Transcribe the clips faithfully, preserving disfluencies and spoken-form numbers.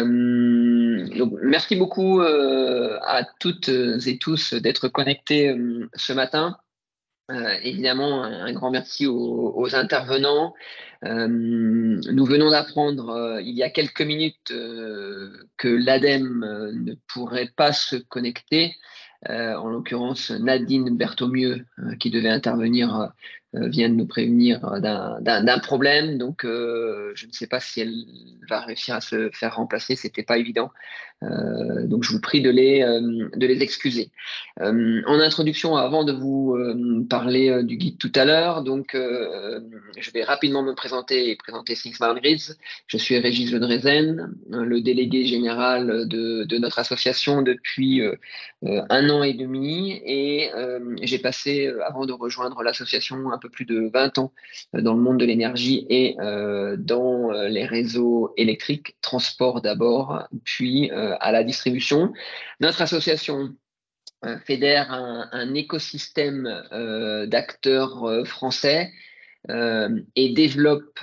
Euh, donc, merci beaucoup euh, à toutes et tous d'être connectés euh, ce matin. Euh, évidemment, un grand merci aux, aux intervenants. Euh, nous venons d'apprendre euh, il y a quelques minutes euh, que l'ADEME euh, ne pourrait pas se connecter. Euh, en l'occurrence, Nadine Berthomieux, euh, qui devait intervenir, euh, vient de nous prévenir d'un problème. Donc, euh, je ne sais pas si elle va réussir à se faire remplacer. Ce n'était pas évident. Euh, donc, je vous prie de les, euh, de les excuser. Euh, en introduction, avant de vous euh, parler euh, du guide tout à l'heure, donc euh, je vais rapidement me présenter et présenter Think Smartgrids. Je suis Régis Le Drezen, le délégué général de, de notre association depuis euh, un an et demi, et euh, j'ai passé, avant de rejoindre l'association, un peu plus de vingt ans dans le monde de l'énergie et euh, dans les réseaux électriques, transport d'abord, puis euh, à la distribution. Notre association euh, fédère un, un écosystème euh, d'acteurs euh, français euh, et développe,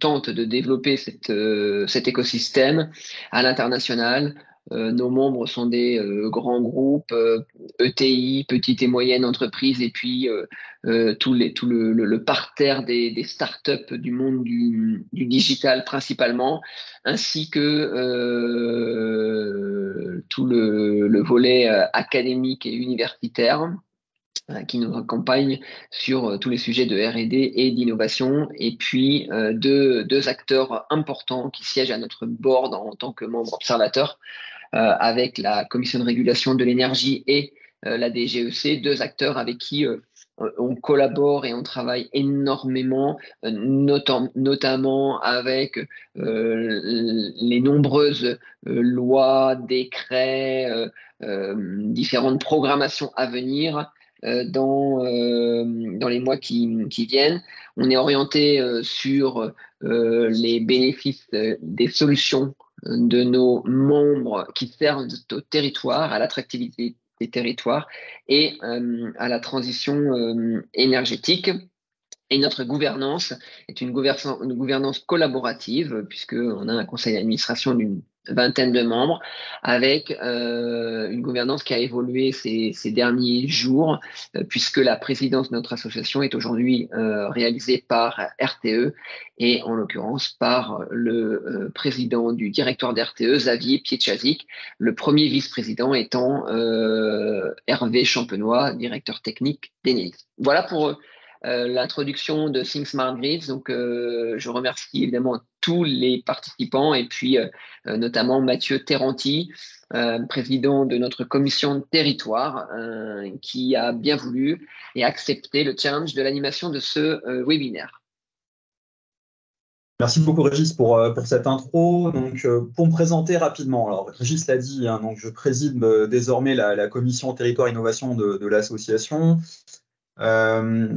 tente de développer cette, euh, cet écosystème à l'international. Euh, nos membres sont des euh, grands groupes, euh, E T I, petites et moyennes entreprises, et puis euh, euh, tout, les, tout le, le, le parterre des, des startups du monde du, du digital principalement, ainsi que euh, tout le, le volet euh, académique et universitaire euh, qui nous accompagne sur euh, tous les sujets de R et D et d'innovation, et puis euh, deux, deux acteurs importants qui siègent à notre board en, en tant que membres observateurs, Euh, avec la Commission de régulation de l'énergie et euh, la D G E C, deux acteurs avec qui euh, on collabore et on travaille énormément, euh, notam notamment avec euh, les nombreuses euh, lois, décrets, euh, euh, différentes programmations à venir euh, dans, euh, dans les mois qui, qui viennent. On est orienté euh, sur euh, les bénéfices euh, des solutions de nos membres qui servent au territoire, à l'attractivité des territoires et euh, à la transition euh, énergétique. Et notre gouvernance est une gouvernance, une gouvernance collaborative, puisqu'on a un conseil d'administration d'une vingtaine de membres, avec euh, une gouvernance qui a évolué ces, ces derniers jours, euh, puisque la présidence de notre association est aujourd'hui euh, réalisée par R T E, et en l'occurrence par le euh, président du directoire d'R T E, Xavier Pietchazik, le premier vice-président étant euh, Hervé Champenois, directeur technique d'Enedis. Voilà pour euh, l'introduction de Think Smartgrids. Donc, euh, je remercie évidemment tous les participants, et puis euh, notamment Mathieu Terenti, euh, président de notre commission de territoire, euh, qui a bien voulu et accepté le challenge de l'animation de ce euh, webinaire. Merci beaucoup Régis pour, pour cette intro. Donc, euh, pour me présenter rapidement, alors Régis l'a dit, hein, donc je préside euh, désormais la, la commission territoire innovation de, de l'association. Euh,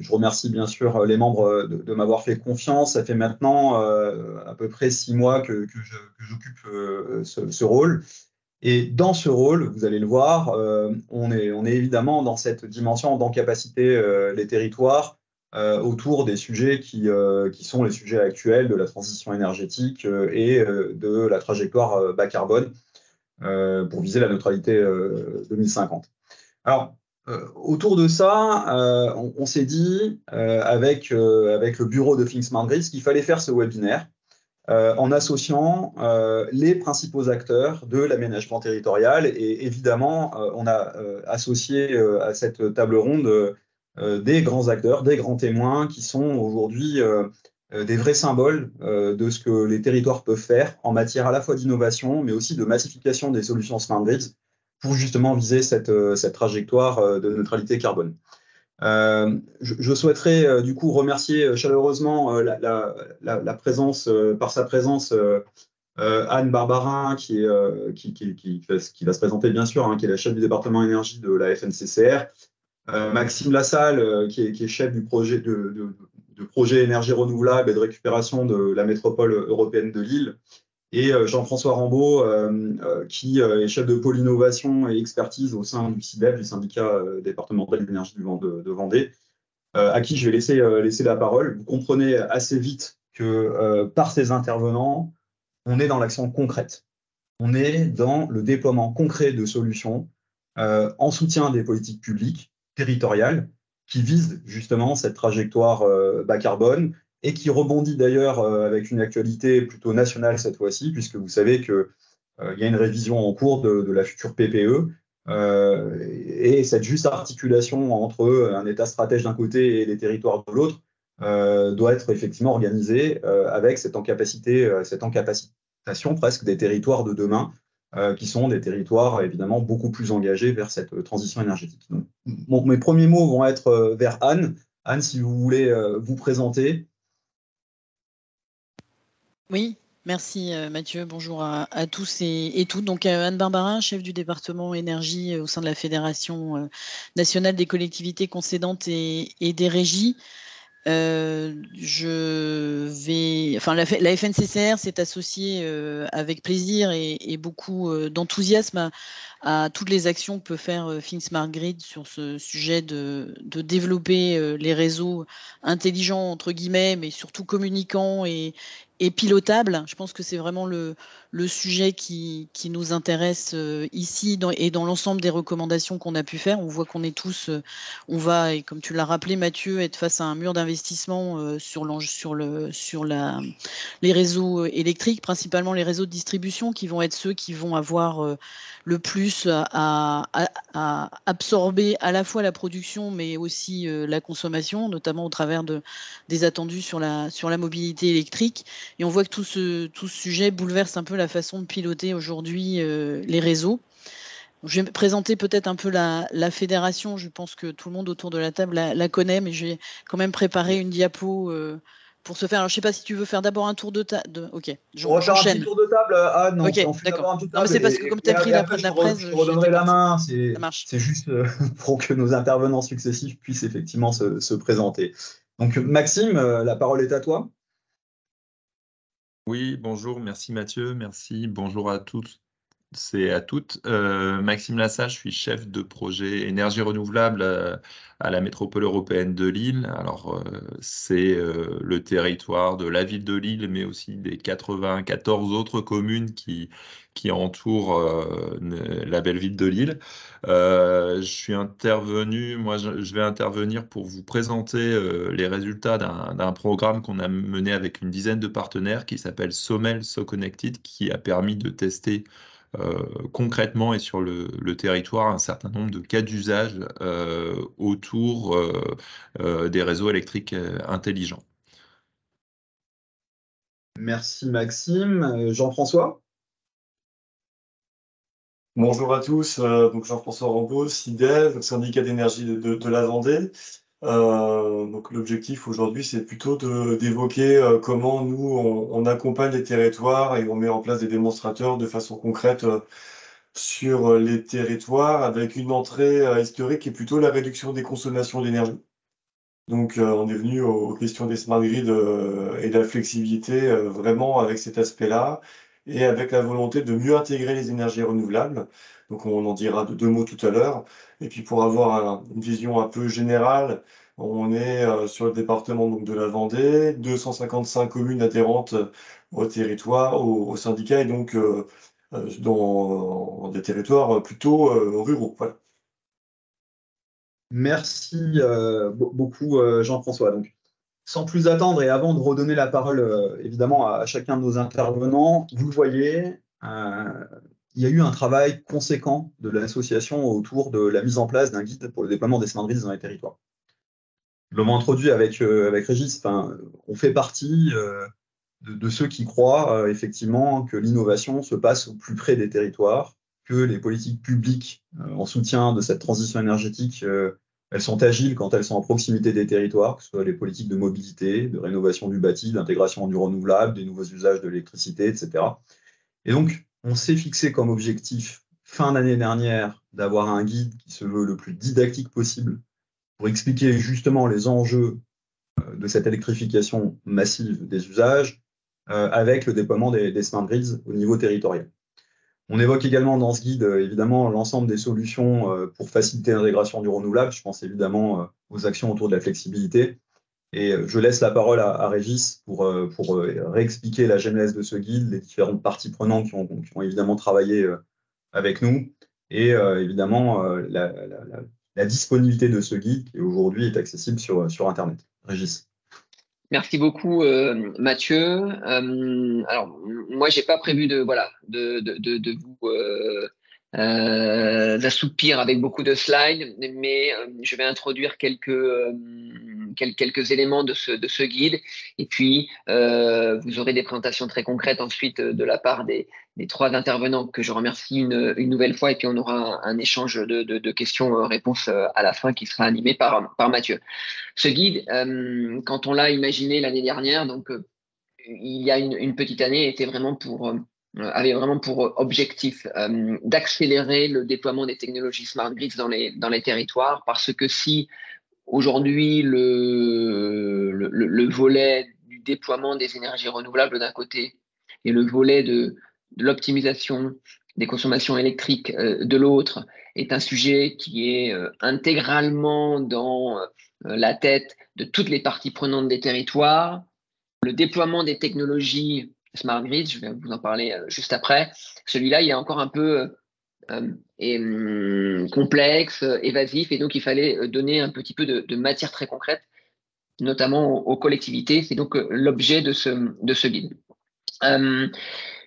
je remercie bien sûr les membres de, de m'avoir fait confiance. Ça fait maintenant euh, à peu près six mois que, que j'occupe euh, ce, ce rôle. Et dans ce rôle, vous allez le voir, euh, on, est, on est évidemment dans cette dimension d'encapaciter euh, les territoires euh, autour des sujets qui, euh, qui sont les sujets actuels de la transition énergétique euh, et euh, de la trajectoire euh, bas carbone euh, pour viser la neutralité euh, deux mille cinquante. Alors, Euh, autour de ça, euh, on, on s'est dit, euh, avec, euh, avec le bureau de Think Smartgrids, qu'il fallait faire ce webinaire euh, en associant euh, les principaux acteurs de l'aménagement territorial. Et évidemment, euh, on a euh, associé euh, à cette table ronde euh, des grands acteurs, des grands témoins qui sont aujourd'hui euh, des vrais symboles euh, de ce que les territoires peuvent faire en matière à la fois d'innovation, mais aussi de massification des solutions Smartgrids, pour justement viser cette, cette trajectoire de neutralité carbone. Euh, je, je souhaiterais euh, du coup remercier chaleureusement euh, la, la, la présence, euh, par sa présence, euh, euh, Anne Barbarin, qui, est, euh, qui, qui, qui, qui va se présenter bien sûr, hein, qui est la chef du département énergie de la F N C C R, euh, Maxime Lassalle, euh, qui, est, qui est chef du projet de, de, de projet énergie renouvelable et de récupération de la métropole européenne de Lille, et Jean-François Rambaud, euh, euh, qui est chef de pôle innovation et expertise au sein du SyDEV, du syndicat euh, départemental de l'énergie de, de Vendée, euh, à qui je vais laisser, euh, laisser la parole. Vous comprenez assez vite que euh, par ces intervenants, on est dans l'action concrète. On est dans le déploiement concret de solutions euh, en soutien des politiques publiques territoriales qui visent justement cette trajectoire euh, bas carbone et qui rebondit d'ailleurs euh, avec une actualité plutôt nationale cette fois-ci, puisque vous savez qu'il euh, y a une révision en cours de, de la future P P E euh, et, et cette juste articulation entre un État stratège d'un côté et les territoires de l'autre euh, doit être effectivement organisée euh, avec cette encapacité, euh, cette encapacitation presque des territoires de demain, Euh, qui sont des territoires évidemment beaucoup plus engagés vers cette euh, transition énergétique. Donc, bon, mes premiers mots vont être euh, vers Anne. Anne, si vous voulez euh, vous présenter. Oui, merci euh, Mathieu. Bonjour à, à tous et, et toutes. Donc euh, Anne Barbarin, chef du département énergie euh, au sein de la Fédération euh, nationale des collectivités concédantes et, et des régies. Euh, je vais, enfin, la, la F N C C R s'est associée euh, avec plaisir et, et beaucoup euh, d'enthousiasme à, à toutes les actions que peut faire euh, Think Smartgrids sur ce sujet de, de développer euh, les réseaux intelligents, entre guillemets, mais surtout communicants et, et pilotables. Je pense que c'est vraiment le, le sujet qui, qui nous intéresse euh, ici dans, et dans l'ensemble des recommandations qu'on a pu faire. On voit qu'on est tous, euh, on va, et comme tu l'as rappelé Mathieu, être face à un mur d'investissement investissement sur, sur, le, sur la, les réseaux électriques, principalement les réseaux de distribution qui vont être ceux qui vont avoir le plus à, à, à absorber à la fois la production mais aussi la consommation, notamment au travers de, des attendus sur la, sur la mobilité électrique. Et on voit que tout ce, tout ce sujet bouleverse un peu la façon de piloter aujourd'hui les réseaux. Je vais présenter peut-être un peu la, la fédération. Je pense que tout le monde autour de la table la, la connaît, mais j'ai quand même préparé une diapo euh, pour se faire. Alors, je ne sais pas si tu veux faire d'abord un tour de table. Ok. Je, on va faire un petit tour de table. Ah non, okay, on fait d'abord un tour de table. Non, mais c'est parce que comme tu as pris la, après, la presse, je, je, je redonnerai la main. C'est juste pour que nos intervenants successifs puissent effectivement se, se présenter. Donc, Maxime, la parole est à toi. Oui, bonjour. Merci Mathieu. Merci. Bonjour à toutes. C'est à toutes. Euh, Maxime Lassalle, je suis chef de projet énergie renouvelable à, à la métropole européenne de Lille. Alors, euh, c'est euh, le territoire de la ville de Lille, mais aussi des quatre-vingt-quatorze autres communes qui, qui entourent euh, la belle ville de Lille. Euh, je suis intervenu, moi, je, je vais intervenir pour vous présenter euh, les résultats d'un programme qu'on a mené avec une dizaine de partenaires qui s'appelle Sommel SoConnected, qui a permis de tester Euh, concrètement et sur le, le territoire un certain nombre de cas d'usage euh, autour euh, euh, des réseaux électriques intelligents. Merci Maxime. Jean-François ? Bonjour à tous. Euh, donc Jean-François Rambaud, SyDEV, syndicat d'énergie de, de, de la Vendée. Euh, donc l'objectif aujourd'hui, c'est plutôt d'évoquer euh, comment nous, on, on accompagne les territoires et on met en place des démonstrateurs de façon concrète euh, sur euh, les territoires avec une entrée euh, historique qui est plutôt la réduction des consommations d'énergie. Donc euh, on est venu aux, aux questions des smart grids euh, et de la flexibilité euh, vraiment avec cet aspect-là et avec la volonté de mieux intégrer les énergies renouvelables. Donc on en dira deux mots tout à l'heure. Et puis pour avoir une vision un peu générale, on est sur le département donc, de la Vendée, deux cent cinquante-cinq communes adhérentes au territoire, au, au syndicat et donc euh, dans des territoires plutôt euh, ruraux. Voilà. Merci euh, beaucoup euh, Jean-François. Donc, sans plus attendre et avant de redonner la parole euh, évidemment à chacun de nos intervenants, vous le voyez, euh, il y a eu un travail conséquent de l'association autour de la mise en place d'un guide pour le déploiement des smart grids dans les territoires. Je l'ai introduit avec, euh, avec Régis, enfin, on fait partie euh, de, de ceux qui croient euh, effectivement que l'innovation se passe au plus près des territoires, que les politiques publiques euh, en soutien de cette transition énergétique, euh, elles sont agiles quand elles sont en proximité des territoires, que ce soit les politiques de mobilité, de rénovation du bâti, d'intégration du renouvelable, des nouveaux usages de l'électricité, et cetera. Et donc, on s'est fixé comme objectif, fin d'année dernière, d'avoir un guide qui se veut le plus didactique possible pour expliquer justement les enjeux de cette électrification massive des usages euh, avec le déploiement des, des smart grids au niveau territorial. On évoque également dans ce guide, évidemment, l'ensemble des solutions pour faciliter l'intégration du renouvelable. Je pense évidemment aux actions autour de la flexibilité Et je laisse la parole à, à Régis pour, pour réexpliquer la genèse de ce guide, les différentes parties prenantes qui ont, qui ont évidemment travaillé avec nous, et évidemment la, la, la, la disponibilité de ce guide qui aujourd'hui est accessible sur, sur Internet. Régis. Merci beaucoup euh, Mathieu. Euh, alors moi j'ai pas prévu de voilà de, de, de, de vous euh, euh, d'assoupir avec beaucoup de slides, mais euh, je vais introduire quelques euh, quelques éléments de ce, de ce guide, et puis euh, vous aurez des présentations très concrètes ensuite de la part des, des trois intervenants que je remercie une, une nouvelle fois, et puis on aura un, un échange de, de, de questions-réponses à la fin qui sera animé par, par Mathieu. Ce guide, euh, quand on l'a imaginé l'année dernière, donc euh, il y a une, une petite année, était vraiment pour... Euh, avait vraiment pour objectif euh, d'accélérer le déploiement des technologies smart grids dans les, dans les territoires, parce que si aujourd'hui, le, le, le volet du déploiement des énergies renouvelables d'un côté et le volet de, de l'optimisation des consommations électriques euh, de l'autre est un sujet qui est euh, intégralement dans euh, la tête de toutes les parties prenantes des territoires. Le déploiement des technologies smart grid, je vais vous en parler euh, juste après, celui-là, il est encore un peu... Euh, Euh, et, hum, complexe, euh, évasif, et donc il fallait donner un petit peu de, de matière très concrète, notamment aux, aux collectivités. C'est donc euh, l'objet de ce, de ce guide. Euh,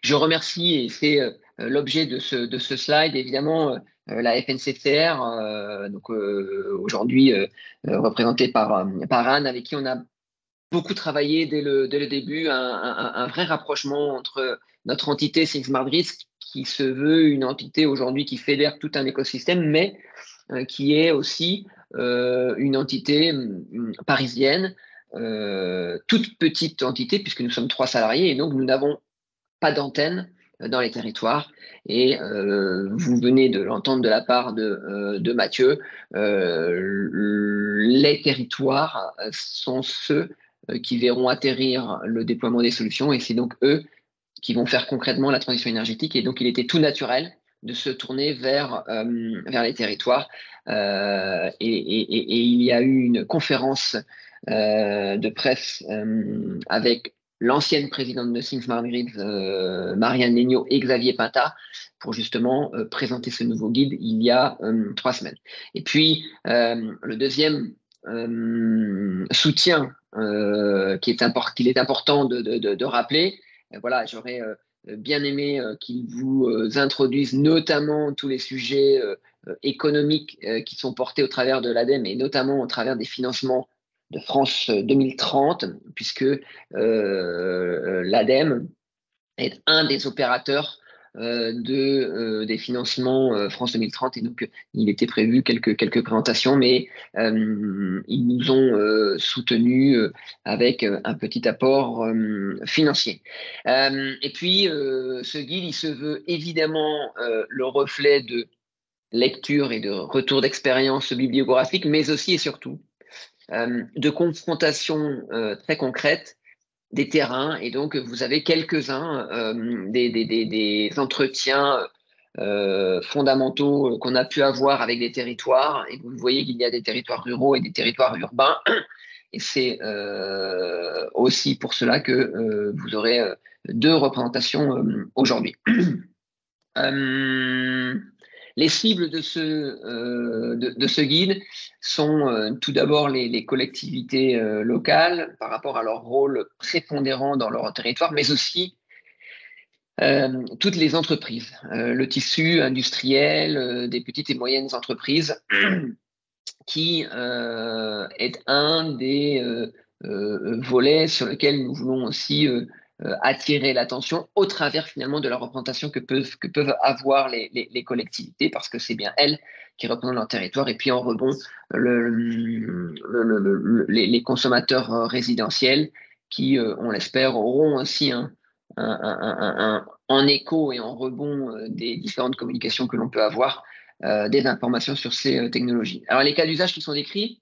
je remercie, et c'est euh, l'objet de ce, de ce slide, évidemment, euh, la F N C C R, euh, donc euh, aujourd'hui euh, représentée par, par Anne, avec qui on a beaucoup travaillé dès le, dès le début, un, un, un vrai rapprochement entre notre entité Think Smartgrids, qui se veut une entité aujourd'hui qui fédère tout un écosystème, mais euh, qui est aussi euh, une entité euh, parisienne, euh, toute petite entité, puisque nous sommes trois salariés, et donc nous n'avons pas d'antenne euh, dans les territoires. Et euh, vous venez de l'entendre de la part de, euh, de Mathieu, euh, les territoires sont ceux euh, qui verront atterrir le déploiement des solutions, et c'est donc eux qui vont faire concrètement la transition énergétique. Et donc, il était tout naturel de se tourner vers, euh, vers les territoires. Euh, et, et, et il y a eu une conférence euh, de presse euh, avec l'ancienne présidente de Think Smart Grids, euh, Marianne Legnaud et Xavier Pintat, pour justement euh, présenter ce nouveau guide il y a euh, trois semaines. Et puis, euh, le deuxième euh, soutien euh, qu'il est, import qu'il est important de, de, de, de rappeler, voilà, j'aurais euh, bien aimé euh, qu'ils vous euh, introduisent notamment tous les sujets euh, économiques euh, qui sont portés au travers de l'A D E M E, et notamment au travers des financements de France deux mille trente, puisque euh, l'A D E M E est un des opérateurs euh, de, euh, des financements euh, France deux mille trente, et donc euh, il était prévu quelques, quelques présentations, mais euh, ils nous ont euh, soutenus euh, avec euh, un petit apport euh, financier. Euh, et puis euh, ce guide, il se veut évidemment euh, le reflet de lecture et de retour d'expérience bibliographique, mais aussi et surtout euh, de confrontations euh, très concrètes des terrains, et donc vous avez quelques-uns euh, des, des, des, des entretiens euh, fondamentaux qu'on a pu avoir avec des territoires, et vous voyez qu'il y a des territoires ruraux et des territoires urbains, et c'est euh, aussi pour cela que euh, vous aurez euh, deux représentations euh, aujourd'hui. euh, les cibles de ce, euh, de, de ce guide sont euh, tout d'abord les, les collectivités euh, locales par rapport à leur rôle prépondérant dans leur territoire, mais aussi euh, toutes les entreprises, euh, le tissu industriel euh, des petites et moyennes entreprises, qui euh, est un des euh, euh, volets sur lesquels nous voulons aussi euh, attirer l'attention au travers finalement de la représentation que peuvent, que peuvent avoir les, les, les collectivités, parce que c'est bien elles qui représentent leur territoire. Et puis en rebond, le, le, le, le, les, les consommateurs résidentiels qui, on l'espère, auront aussi un, un, un, un, en écho et en rebond des différentes communications que l'on peut avoir, euh, des informations sur ces technologies. Alors les cas d'usage qui sont décrits,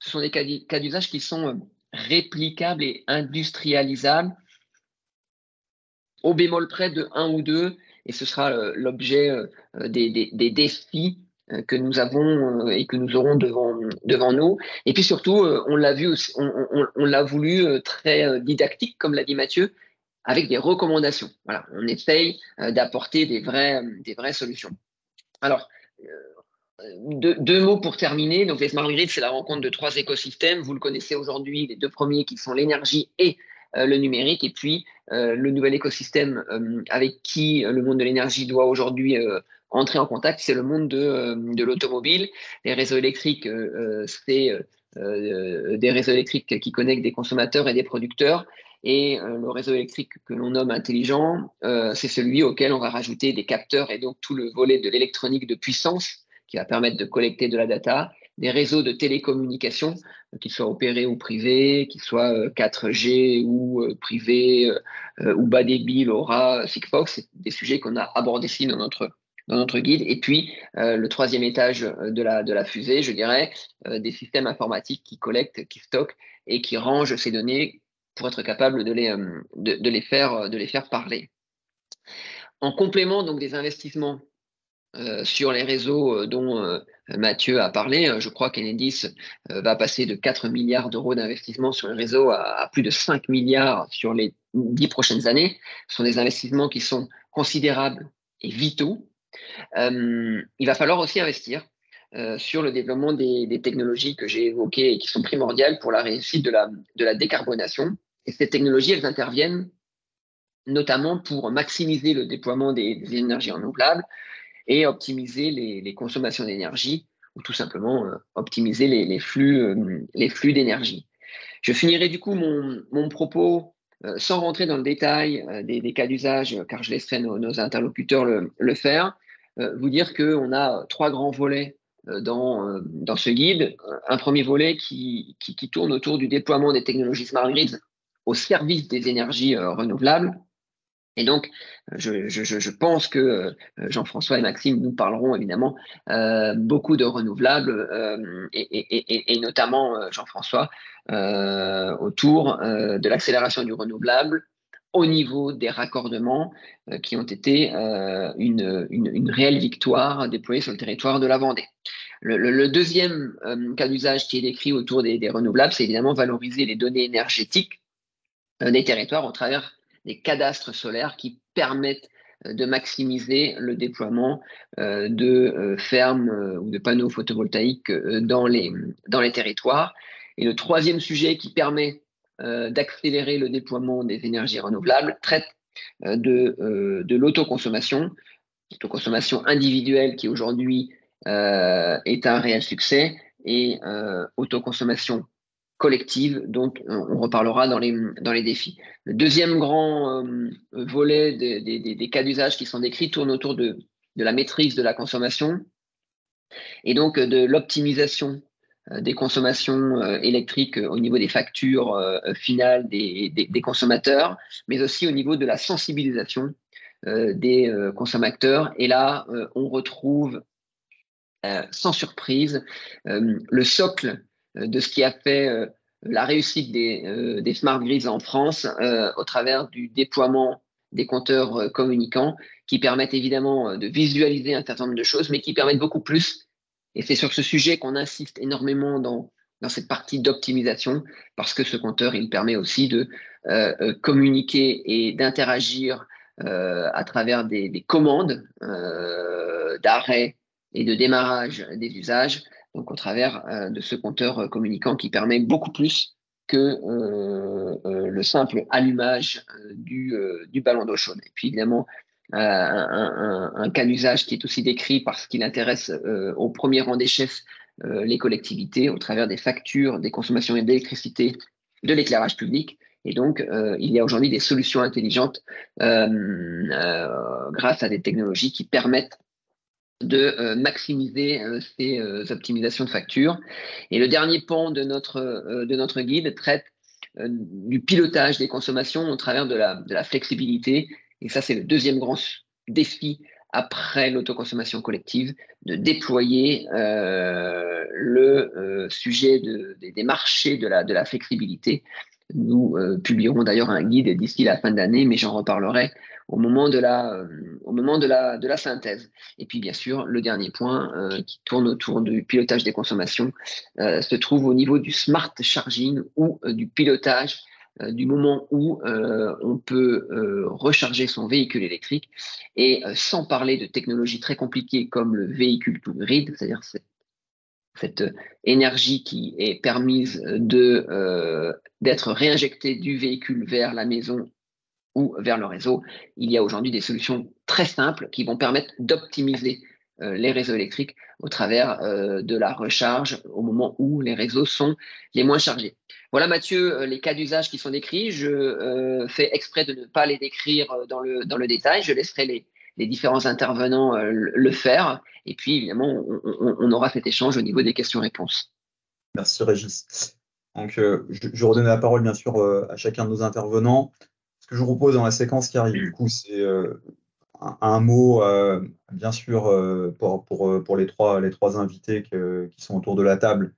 ce sont des cas d'usage qui sont réplicables et industrialisables, au bémol près de un ou deux, et ce sera euh, l'objet euh, des, des, des défis que nous avons et que nous aurons devant, devant nous. Et puis surtout, on l'a vu, on, on, on l'a voulu très didactique, comme l'a dit Mathieu, avec des recommandations. Voilà, on essaye d'apporter des vraies, des vraies solutions. Alors, deux, deux mots pour terminer. Donc, les Smart Grids, c'est la rencontre de trois écosystèmes. Vous le connaissez aujourd'hui, les deux premiers qui sont l'énergie et Euh, le numérique, et puis euh, le nouvel écosystème euh, avec qui euh, le monde de l'énergie doit aujourd'hui euh, entrer en contact, c'est le monde de, euh, de l'automobile. Les réseaux électriques, euh, c'est euh, des réseaux électriques qui connectent des consommateurs et des producteurs, et euh, le réseau électrique que l'on nomme intelligent, euh, c'est celui auquel on va rajouter des capteurs et donc tout le volet de l'électronique de puissance qui va permettre de collecter de la data, des réseaux de télécommunications, qu'ils soient opérés ou privés, qu'ils soient quatre G ou privés, ou bas débit, LoRa, Sigfox, c'est des sujets qu'on a abordés ici dans notre, dans notre guide. Et puis, euh, le troisième étage de la, de la fusée, je dirais, euh, des systèmes informatiques qui collectent, qui stockent et qui rangent ces données pour être capables de les, euh, de, de les, faire, de les faire parler. En complément donc, des investissements Euh, sur les réseaux euh, dont euh, Mathieu a parlé, euh, je crois qu'Enedis euh, va passer de quatre milliards d'euros d'investissement sur les réseaux à, à plus de cinq milliards sur les dix prochaines années. Ce sont des investissements qui sont considérables et vitaux. Euh, il va falloir aussi investir euh, sur le développement des, des technologies que j'ai évoquées et qui sont primordiales pour la réussite de la, de la décarbonation. Et ces technologies, elles interviennent notamment pour maximiser le déploiement des, des énergies renouvelables, et optimiser les, les consommations d'énergie, ou tout simplement euh, optimiser les, les flux, euh, les flux d'énergie. Je finirai du coup mon, mon propos euh, sans rentrer dans le détail euh, des, des cas d'usage, euh, car je laisserai nos, nos interlocuteurs le, le faire, euh, vous dire qu'on a trois grands volets euh, dans, euh, dans ce guide. Un premier volet qui, qui, qui tourne autour du déploiement des technologies Smart Grids au service des énergies euh, renouvelables. Et donc, je, je, je pense que Jean-François et Maxime nous parleront évidemment euh, beaucoup de renouvelables euh, et, et, et, et notamment Jean-François euh, autour euh, de l'accélération du renouvelable au niveau des raccordements euh, qui ont été euh, une, une, une réelle victoire déployée sur le territoire de la Vendée. Le, le, le deuxième euh, cas d'usage qui est décrit autour des, des renouvelables, c'est évidemment valoriser les données énergétiques euh, des territoires au travers des cadastres solaires qui permettent de maximiser le déploiement de fermes ou de panneaux photovoltaïques dans les, dans les territoires. Et le troisième sujet qui permet d'accélérer le déploiement des énergies renouvelables traite de, de l'autoconsommation, l'autoconsommation individuelle qui aujourd'hui est un réel succès, et autoconsommation collective, donc on reparlera dans les, dans les défis. Le deuxième grand euh, volet des, des, des cas d'usage qui sont décrits tourne autour de, de la maîtrise de la consommation et donc de l'optimisation euh, des consommations euh, électriques euh, au niveau des factures euh, finales des, des, des consommateurs, mais aussi au niveau de la sensibilisation euh, des euh, consommateurs. Et là, euh, on retrouve euh, sans surprise euh, le socle de ce qui a fait euh, la réussite des, euh, des Smart Grids en France euh, au travers du déploiement des compteurs euh, communicants qui permettent évidemment de visualiser un certain nombre de choses, mais qui permettent beaucoup plus. Et c'est sur ce sujet qu'on insiste énormément dans, dans cette partie d'optimisation, parce que ce compteur, il permet aussi de euh, communiquer et d'interagir euh, à travers des, des commandes euh, d'arrêt et de démarrage des usages, donc au travers euh, de ce compteur euh, communicant qui permet beaucoup plus que euh, euh, le simple allumage euh, du, euh, du ballon d'eau chaude. Et puis évidemment, euh, un, un, un cas d'usage qui est aussi décrit parce qu'il intéresse euh, au premier rang des chefs euh, les collectivités au travers des factures, des consommations d'électricité, de l'éclairage public. Et donc, euh, il y a aujourd'hui des solutions intelligentes euh, euh, grâce à des technologies qui permettent de maximiser ces optimisations de factures. Et le dernier pan de notre, de notre guide traite du pilotage des consommations au travers de la, de la flexibilité. Et ça, c'est le deuxième grand défi après l'autoconsommation collective, de déployer euh, le euh, sujet de, des, des marchés de la, de la flexibilité Nous euh, publierons d'ailleurs un guide d'ici la fin de l'année, mais j'en reparlerai au moment de la, euh, au moment de la, de la synthèse. Et puis bien sûr, le dernier point euh, qui tourne autour du pilotage des consommations euh, se trouve au niveau du smart charging ou euh, du pilotage euh, du moment où euh, on peut euh, recharger son véhicule électrique. Et euh, sans parler de technologies très compliquées comme le véhicule to grid, c'est-à-dire c'est cette énergie qui est permise de, euh, d'être réinjectée du véhicule vers la maison ou vers le réseau, il y a aujourd'hui des solutions très simples qui vont permettre d'optimiser euh, les réseaux électriques au travers euh, de la recharge au moment où les réseaux sont les moins chargés. Voilà Mathieu, les cas d'usage qui sont décrits. Je euh, fais exprès de ne pas les décrire dans le, dans le détail, je laisserai les les différents intervenants euh, le faire. Et puis, évidemment, on, on, on aura cet échange au niveau des questions-réponses. Merci, Régis. Donc, euh, je, je redonne la parole, bien sûr, euh, à chacun de nos intervenants. Ce que je vous propose dans la séquence qui arrive, du coup, c'est euh, un, un mot, euh, bien sûr, euh, pour, pour, pour les, trois, les trois invités que, qui sont autour de la table,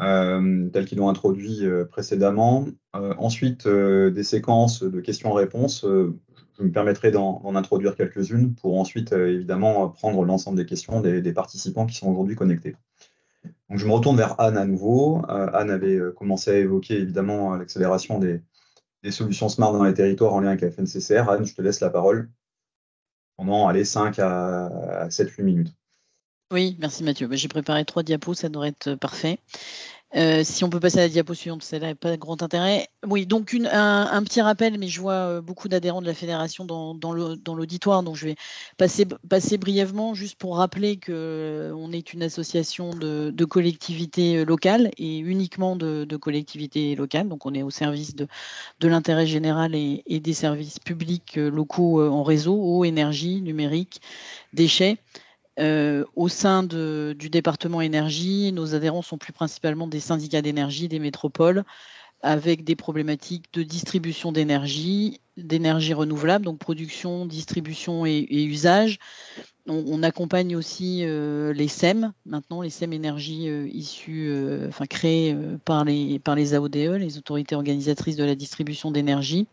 euh, tels qu'ils l'ont introduit euh, précédemment. Euh, ensuite, euh, des séquences de questions-réponses. Euh, Je me permettrai d'en introduire quelques-unes pour ensuite, euh, évidemment, prendre l'ensemble des questions des, des participants qui sont aujourd'hui connectés. Donc, je me retourne vers Anne à nouveau. Euh, Anne avait commencé à évoquer, évidemment, l'accélération des, des solutions smart dans les territoires en lien avec la F N C C R. Anne, je te laisse la parole pendant allez, cinq à sept huit minutes. Oui, merci Mathieu. J'ai préparé trois diapos, ça devrait être parfait. Euh, si on peut passer à la diapo suivante, celle-là n'a pas de grand intérêt. Oui, donc une, un, un petit rappel, mais je vois beaucoup d'adhérents de la Fédération dans, dans l'auditoire, donc je vais passer, passer brièvement juste pour rappeler qu'on est une association de, de collectivités locales et uniquement de, de collectivités locales, donc on est au service de, de l'intérêt général et, et des services publics locaux en réseau, eau, énergie, numérique, déchets. Euh, au sein de, du département énergie, nos adhérents sont plus principalement des syndicats d'énergie, des métropoles, avec des problématiques de distribution d'énergie, d'énergie renouvelable, donc production, distribution et, et usage. On, on accompagne aussi euh, les S E M, maintenant les S E M énergie euh, issues, euh, enfin créées euh, par les par les A O D E, les autorités organisatrices de la distribution d'énergie.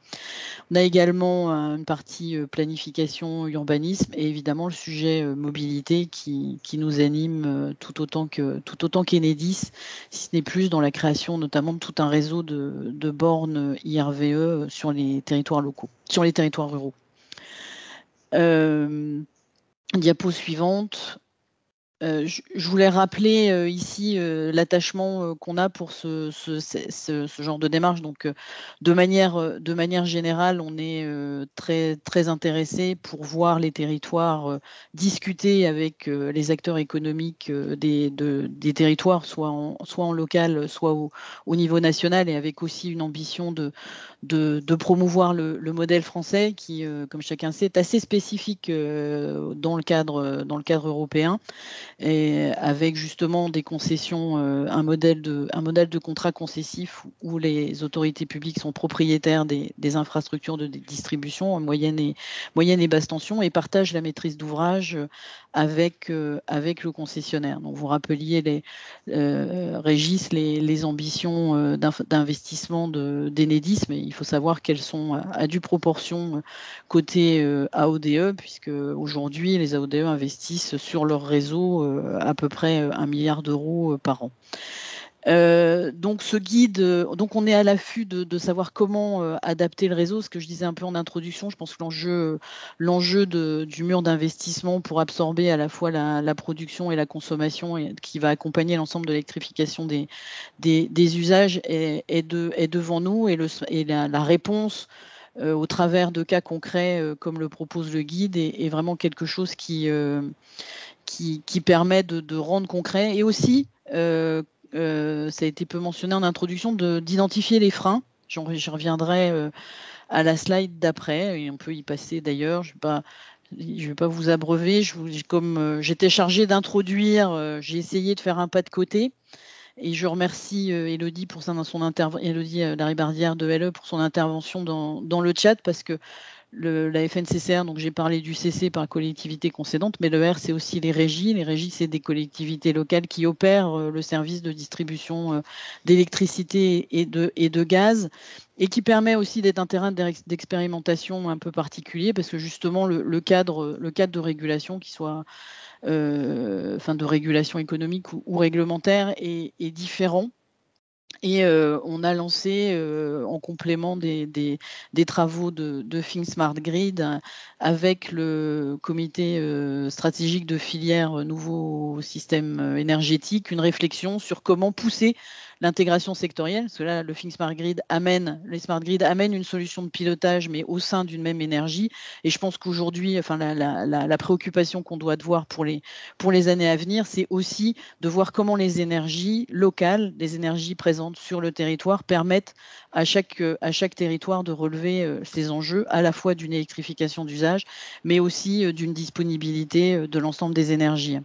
On a également euh, une partie euh, planification, urbanisme et évidemment le sujet euh, mobilité qui, qui nous anime euh, tout autant que tout autant qu'Enedis, si ce n'est plus dans la création notamment de tout un réseau de, de bornes I R V E sur les territoires locaux, sur les territoires ruraux. Euh, Diapo suivante. Euh, je, je voulais rappeler euh, ici euh, l'attachement euh, qu'on a pour ce, ce, ce, ce genre de démarche. Donc, euh, de, manière, euh, de manière générale, on est euh, très, très intéressé pour voir les territoires euh, discuter avec euh, les acteurs économiques euh, des, de, des territoires, soit en, soit en local, soit au, au niveau national, et avec aussi une ambition de, de, de promouvoir le, le modèle français qui, euh, comme chacun sait, est assez spécifique euh, dans le cadre, dans le cadre européen. Et avec justement des concessions, euh, un, modèle de, un modèle de contrat concessif où les autorités publiques sont propriétaires des, des infrastructures de distribution en moyenne et, moyenne et basse tension et partagent la maîtrise d'ouvrage avec, euh, avec le concessionnaire. Donc vous rappeliez, les, euh, Régis, les, les ambitions euh, d'investissement d'Enedis, mais il faut savoir qu'elles sont à, à due proportion côté euh, A O D E, puisque aujourd'hui les A O D E investissent sur leur réseau à peu près un milliard d'euros par an. Euh, donc ce guide, donc on est à l'affût de, de savoir comment euh, adapter le réseau, ce que je disais un peu en introduction. Je pense que l'enjeu, l'enjeu du mur d'investissement pour absorber à la fois la, la production et la consommation et, qui va accompagner l'ensemble de l'électrification des, des, des usages est, est, de, est devant nous et, le, et la, la réponse euh, au travers de cas concrets euh, comme le propose le guide est, est vraiment quelque chose qui euh, Qui, qui permet de, de rendre concret et aussi, euh, euh, ça a été peu mentionné en introduction, d'identifier les freins. J'y reviendrai euh, à la slide d'après et on peut y passer d'ailleurs. Je ne vais pas, je vais pas vous abreuver. Je vous, comme euh, j'étais chargée d'introduire, euh, j'ai essayé de faire un pas de côté. Et je remercie euh, Elodie pour son, son Elodie euh, Laribardière de L E pour son intervention dans, dans le chat parce que le, la F N C C R, donc j'ai parlé du C C par collectivité concédante, mais le R, c'est aussi les régies. Les régies, c'est des collectivités locales qui opèrent euh, le service de distribution euh, d'électricité et de, et de gaz, et qui permet aussi d'être un terrain d'expérimentation un peu particulier, parce que justement, le, le, cadre, le cadre de régulation, qui soit euh, enfin, de régulation économique ou, ou réglementaire, est, est différent. Et euh, on a lancé, euh, en complément des, des, des travaux de, de Think Smartgrids, avec le comité euh, stratégique de filière euh, nouveau système énergétique, une réflexion sur comment pousser l'intégration sectorielle. Parce que là, le Think Smartgrids amène, les Smartgrids amènent une solution de pilotage, mais au sein d'une même énergie. Et je pense qu'aujourd'hui, enfin, la, la, la, la préoccupation qu'on doit devoir pour les, pour les années à venir, c'est aussi de voir comment les énergies locales, les énergies présentes sur le territoire, permettent à chaque, à chaque territoire de relever ces enjeux, à la fois d'une électrification d'usage, mais aussi d'une disponibilité de l'ensemble des énergies.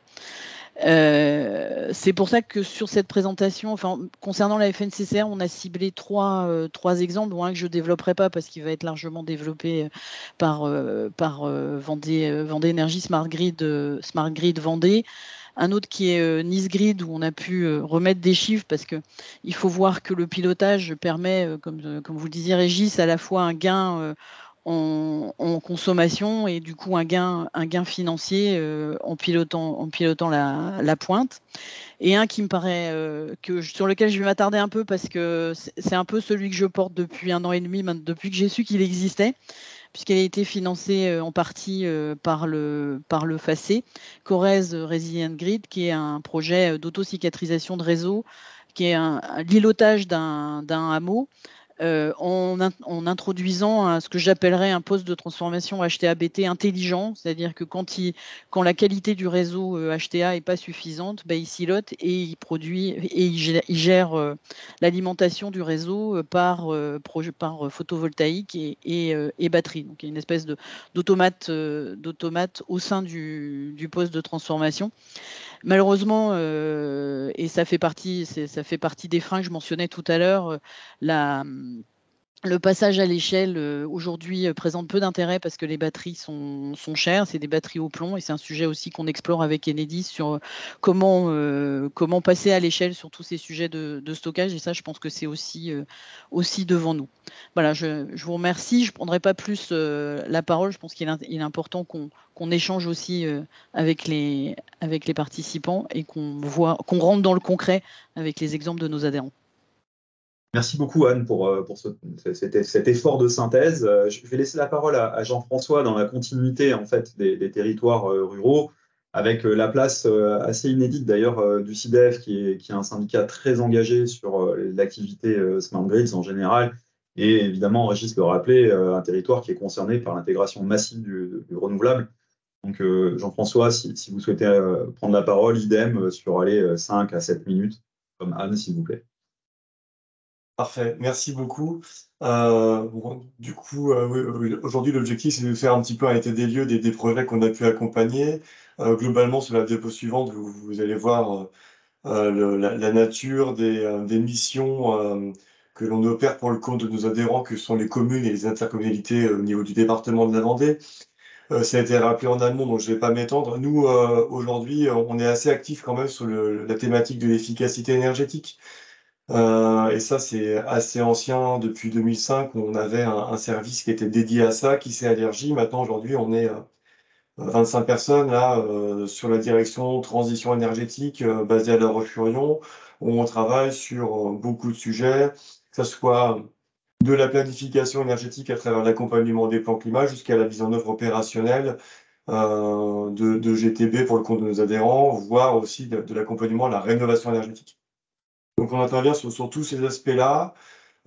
Euh, c'est pour ça que sur cette présentation, enfin, concernant la F N C C R, on a ciblé trois, euh, trois exemples, dont un que je ne développerai pas parce qu'il va être largement développé par, euh, par euh, Vendée, euh, Vendée Énergie, Smart Grid, euh, Smart Grid Vendée. Un autre qui est euh, Nice Grid, où on a pu euh, remettre des chiffres, parce qu'il faut voir que le pilotage permet, euh, comme, euh, comme vous le disiez Régis, à la fois un gain euh, en, en consommation et du coup un gain, un gain financier euh, en pilotant, en pilotant la, la pointe. Et un qui me paraît, euh, que, sur lequel je vais m'attarder un peu, parce que c'est un peu celui que je porte depuis un an et demi, depuis que j'ai su qu'il existait, puisqu'elle a été financée en partie par le, par le FACE, Corrèze Resilient Grid, qui est un projet d'autocicatrisation de réseau, qui est l'îlotage d'un hameau, euh, en, en introduisant un, ce que j'appellerais un poste de transformation H T A B T intelligent, c'est-à-dire que quand, il, quand la qualité du réseau H T A n'est pas suffisante, bah, il silote et il produit et il gère, gère euh, l'alimentation du réseau par, euh, projet, par photovoltaïque et, et, euh, et batterie. Donc il y a une espèce de, d'automate, euh, d'automate au sein du, du poste de transformation. Malheureusement, euh, et ça fait partie, ça fait partie des freins que je mentionnais tout à l'heure, la Le passage à l'échelle aujourd'hui présente peu d'intérêt parce que les batteries sont, sont chères, c'est des batteries au plomb, et c'est un sujet aussi qu'on explore avec Enedis sur comment, euh, comment passer à l'échelle sur tous ces sujets de, de stockage, et ça je pense que c'est aussi, euh, aussi devant nous. Voilà, je, je vous remercie, je ne prendrai pas plus euh, la parole, je pense qu'il est important qu'on qu'on échange aussi euh, avec, les, avec les participants et qu'on voit, qu'on rentre dans le concret avec les exemples de nos adhérents. Merci beaucoup Anne pour, pour ce, cet, cet effort de synthèse. Je vais laisser la parole à, à Jean-François dans la continuité en fait, des, des territoires ruraux, avec la place assez inédite d'ailleurs du SyDEV, qui est, qui est un syndicat très engagé sur l'activité Smart Grids en général, et évidemment, Régis le rappelait, un territoire qui est concerné par l'intégration massive du, du renouvelable. Donc Jean-François, si, si vous souhaitez prendre la parole, idem, sur aller cinq à sept minutes, comme Anne s'il vous plaît. Parfait, merci beaucoup. Euh, bon, du coup, euh, aujourd'hui, l'objectif, c'est de faire un petit peu un état des lieux des, des projets qu'on a pu accompagner. Euh, globalement, sur la diapo suivante, vous, vous allez voir euh, le, la, la nature des, euh, des missions euh, que l'on opère pour le compte de nos adhérents, que sont les communes et les intercommunalités euh, au niveau du département de la Vendée. Euh, ça a été rappelé en allemand, donc je ne vais pas m'étendre. Nous, euh, aujourd'hui, on est assez actifs quand même sur le, la thématique de l'efficacité énergétique. Euh, et ça, c'est assez ancien. Depuis deux mille cinq, on avait un, un service qui était dédié à ça, qui s'est élargi. Maintenant, aujourd'hui, on est euh, vingt-cinq personnes là, euh, sur la direction transition énergétique euh, basée à La Roche-sur-Yon, où on travaille sur euh, beaucoup de sujets, que ce soit de la planification énergétique à travers l'accompagnement des plans climat jusqu'à la mise en œuvre opérationnelle euh, de, de G T B pour le compte de nos adhérents, voire aussi de, de l'accompagnement à la rénovation énergétique. Donc on intervient sur, sur tous ces aspects-là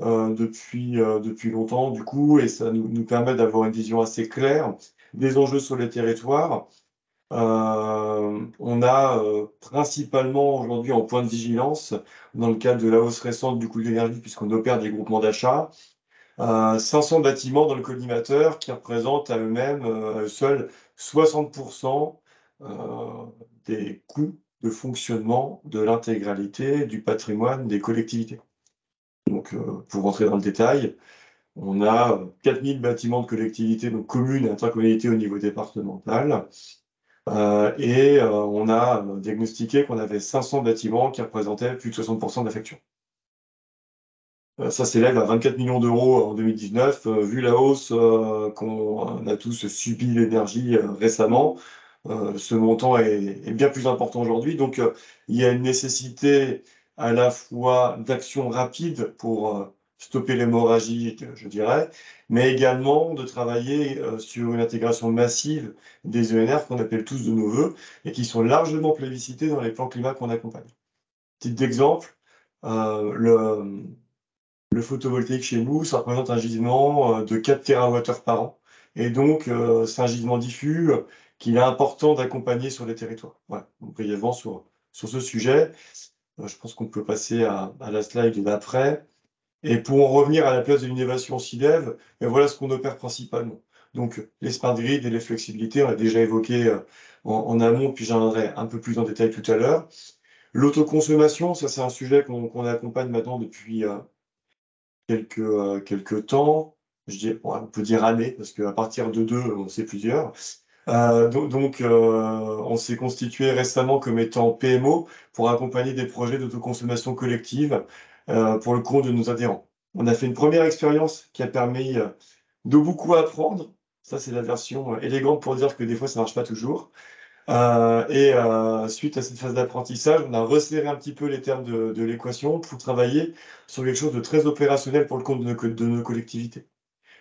euh, depuis, euh, depuis longtemps, du coup, et ça nous, nous permet d'avoir une vision assez claire des enjeux sur les territoires. Euh, on a euh, principalement aujourd'hui en point de vigilance, dans le cadre de la hausse récente du coût de l'énergie, puisqu'on opère des groupements d'achat, euh, cinq cents bâtiments dans le collimateur qui représentent à eux-mêmes, euh, seuls, soixante pour cent euh, des coûts de fonctionnement de l'intégralité du patrimoine des collectivités. Donc, euh, pour rentrer dans le détail, On a quatre mille bâtiments de collectivités, donc communes et intercommunalités au niveau départemental. Euh, et euh, on a diagnostiqué qu'on avait cinq cents bâtiments qui représentaient plus de soixante pour cent de la facture. Euh, ça s'élève à vingt-quatre millions d'euros en deux mille dix-neuf. Euh, vu la hausse euh, qu'on a tous subi l'énergie euh, récemment, euh, ce montant est, est bien plus important aujourd'hui. Donc, euh, il y a une nécessité à la fois d'action rapide pour euh, stopper l'hémorragie, je dirais, mais également de travailler sur une intégration massive des E N R qu'on appelle tous de nos voeux et qui sont largement plébiscités dans les plans climat qu'on accompagne. Titre d'exemple, euh, le, le photovoltaïque chez nous, ça représente un gisement de quatre térawattheures par an. Et donc, euh, c'est un gisement diffus qu'il est important d'accompagner sur les territoires. Voilà, donc, brièvement sur, sur ce sujet. Euh, je pense qu'on peut passer à, à la slide d'après. Et pour en revenir à la place de l'innovation SyDEV, voilà ce qu'on opère principalement. Donc, les smart grids et les flexibilités, on l'a déjà évoqué en, en amont, puis j'en reviendrai un peu plus en détail tout à l'heure. L'autoconsommation, ça c'est un sujet qu'on qu'on accompagne maintenant depuis euh, quelques, euh, quelques temps. Je dis, bon, on peut dire années, parce qu'à partir de deux, on sait plusieurs. Euh, donc, donc euh, on s'est constitué récemment comme étant P M O pour accompagner des projets d'autoconsommation collective Euh, pour le compte de nos adhérents. On a fait une première expérience qui a permis euh, de beaucoup apprendre. Ça, c'est la version euh, élégante pour dire que des fois, ça marche pas toujours. Euh, et euh, suite à cette phase d'apprentissage, on a resserré un petit peu les termes de, de l'équation pour travailler sur quelque chose de très opérationnel pour le compte de nos, de nos collectivités.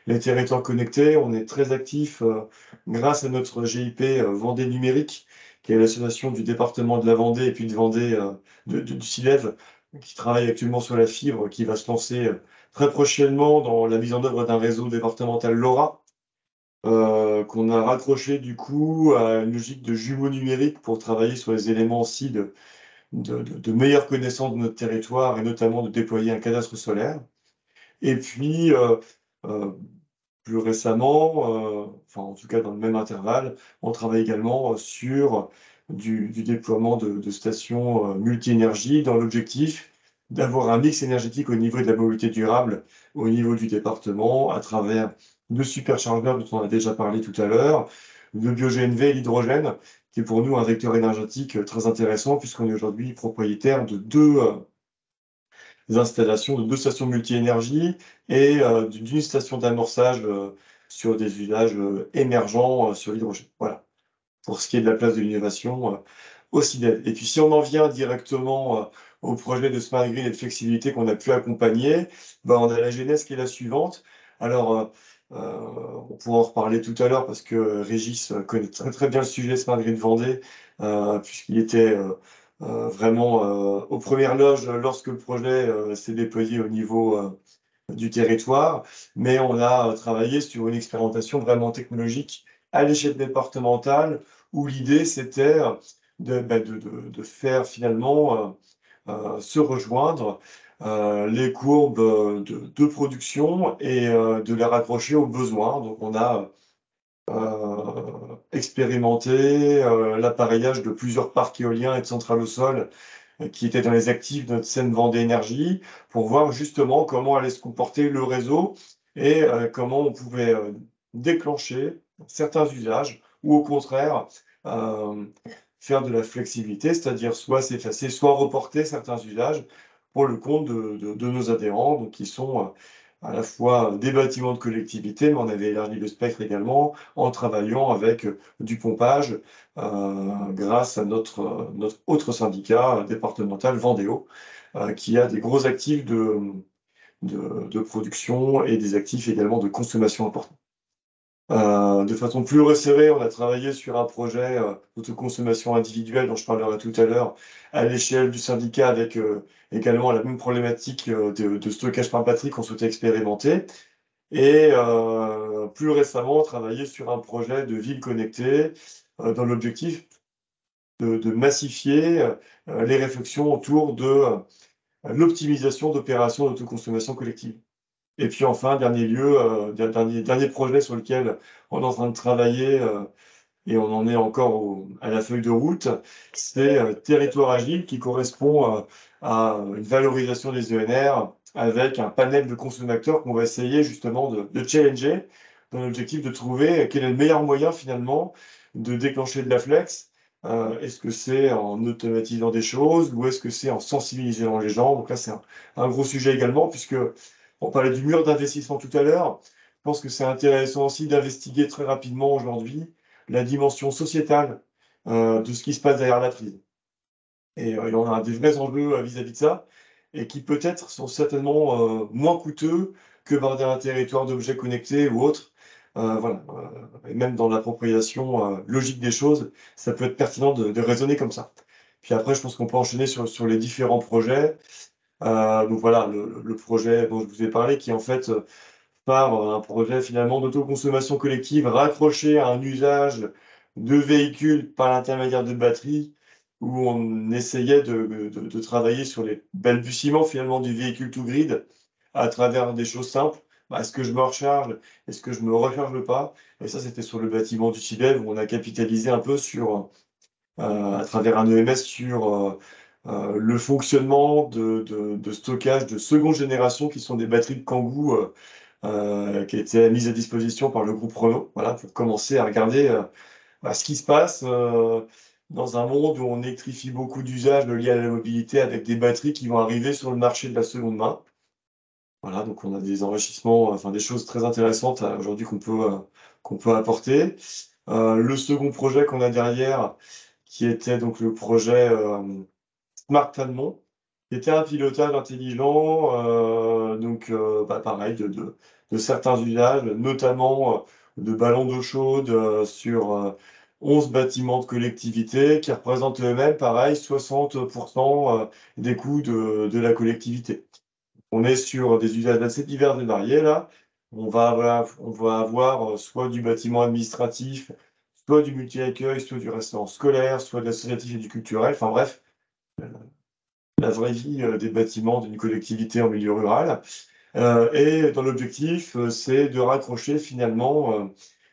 Les territoires connectés, on est très actifs euh, grâce à notre G I P euh, Vendée numérique, qui est l'association du département de la Vendée et puis de Vendée euh, de, de, du SyDEV, qui travaille actuellement sur la fibre, qui va se lancer très prochainement dans la mise en œuvre d'un réseau départemental LoRa, euh, qu'on a raccroché du coup à une logique de jumeaux numériques pour travailler sur les éléments aussi de, de, de, de meilleure connaissance de notre territoire et notamment de déployer un cadastre solaire. Et puis, euh, euh, plus récemment, euh, enfin en tout cas dans le même intervalle, on travaille également sur Du, du déploiement de, de stations euh, multi-énergie dans l'objectif d'avoir un mix énergétique au niveau de la mobilité durable au niveau du département à travers de superchargeurs dont on a déjà parlé tout à l'heure, le bio-G N V et l'hydrogène qui est pour nous un vecteur énergétique très intéressant puisqu'on est aujourd'hui propriétaire de deux euh, installations, de deux stations multi-énergie et euh, d'une station d'amorçage euh, sur des usages euh, émergents euh, sur l'hydrogène. Voilà. Pour ce qui est de la place de l'innovation euh, au SyDEV. Et puis si on en vient directement euh, au projet de Smart Grid et de flexibilité qu'on a pu accompagner, ben, on a la genèse qui est la suivante. Alors, euh, on pourra en reparler tout à l'heure parce que Régis connaît très, très bien le sujet Smart Grid Vendée, euh, puisqu'il était euh, euh, vraiment euh, aux premières loges lorsque le projet euh, s'est déployé au niveau euh, du territoire. Mais on a euh, travaillé sur une expérimentation vraiment technologique à l'échelle départementale, où l'idée c'était de, bah, de, de, de faire finalement euh, euh, se rejoindre euh, les courbes de, de production et euh, de les rapprocher aux besoins. Donc on a euh, expérimenté euh, l'appareillage de plusieurs parcs éoliens et de centrales au sol euh, qui étaient dans les actifs de notre S E M Vendée Énergie pour voir justement comment allait se comporter le réseau et euh, comment on pouvait euh, déclencher certains usages, ou au contraire, euh, faire de la flexibilité, c'est-à-dire soit s'effacer, soit reporter certains usages pour le compte de, de, de nos adhérents, donc qui sont à la fois des bâtiments de collectivité, mais on avait élargi le spectre également en travaillant avec du pompage euh, grâce à notre, notre autre syndicat départemental, Vendéo, euh, qui a des gros actifs de, de, de production et des actifs également de consommation importants. Euh, de façon plus resserrée, on a travaillé sur un projet euh, d'autoconsommation individuelle dont je parlerai tout à l'heure à l'échelle du syndicat avec euh, également la même problématique euh, de, de stockage par batterie qu'on souhaitait expérimenter. Et euh, plus récemment, on a travaillé sur un projet de ville connectée euh, dans l'objectif de, de massifier euh, les réflexions autour de euh, l'optimisation d'opérations d'autoconsommation collective. Et puis enfin, dernier lieu, euh, dernier, dernier projet sur lequel on est en train de travailler euh, et on en est encore au, à la feuille de route, c'est euh, Territoire Agile qui correspond euh, à une valorisation des E N R avec un panel de consommateurs qu'on va essayer justement de, de challenger dans l'objectif de trouver quel est le meilleur moyen finalement de déclencher de la flex. Euh, est-ce que c'est en automatisant des choses ou est-ce que c'est en sensibilisant les gens? Donc là, c'est un, un gros sujet également, puisque on parlait du mur d'investissement tout à l'heure. Je pense que c'est intéressant aussi d'investiguer très rapidement aujourd'hui la dimension sociétale euh, de ce qui se passe derrière la prise. Et, euh, et on a des vrais enjeux vis-à-vis de ça, et qui peut-être sont certainement euh, moins coûteux que par un territoire d'objets connectés ou autres. Euh, voilà. Et même dans l'appropriation euh, logique des choses, ça peut être pertinent de, de raisonner comme ça. Puis après, je pense qu'on peut enchaîner sur, sur les différents projets. Euh, donc voilà, le, le projet dont je vous ai parlé, qui en fait euh, part euh, un projet finalement d'autoconsommation collective raccroché à un usage de véhicules par l'intermédiaire de batteries, où on essayait de, de, de travailler sur les balbutiements finalement du véhicule to grid à travers des choses simples. Est-ce que je me recharge? Est-ce que je me recharge pas? Et ça, c'était sur le bâtiment du SyDEV, où on a capitalisé un peu sur, euh, à travers un E M S sur euh, le fonctionnement de, de, de stockage de seconde génération, qui sont des batteries de Kangoo euh, euh, qui étaient mises à disposition par le groupe Renault, voilà, pour commencer à regarder euh, bah, ce qui se passe euh, dans un monde où on électrifie beaucoup d'usages liés à la mobilité avec des batteries qui vont arriver sur le marché de la seconde main. Voilà, donc on a des enrichissements, enfin des choses très intéressantes aujourd'hui qu'on peut, qu'on peut apporter. Euh, le second projet qu'on a derrière, qui était donc le projet euh, Smart Talmont, qui était un pilotage intelligent, euh, donc euh, bah, pareil, de, de, de certains usages, notamment euh, de ballons d'eau chaude euh, sur euh, onze bâtiments de collectivité qui représentent eux-mêmes, pareil, soixante pour cent des coûts de, de la collectivité. On est sur des usages assez divers et variés là. On va avoir, on va avoir soit du bâtiment administratif, soit du multi-accueil, soit du restaurant scolaire, soit de l'associatif et du culturel. Enfin bref, la vraie vie des bâtiments d'une collectivité en milieu rural. Euh, et dans l'objectif, c'est de raccrocher finalement euh,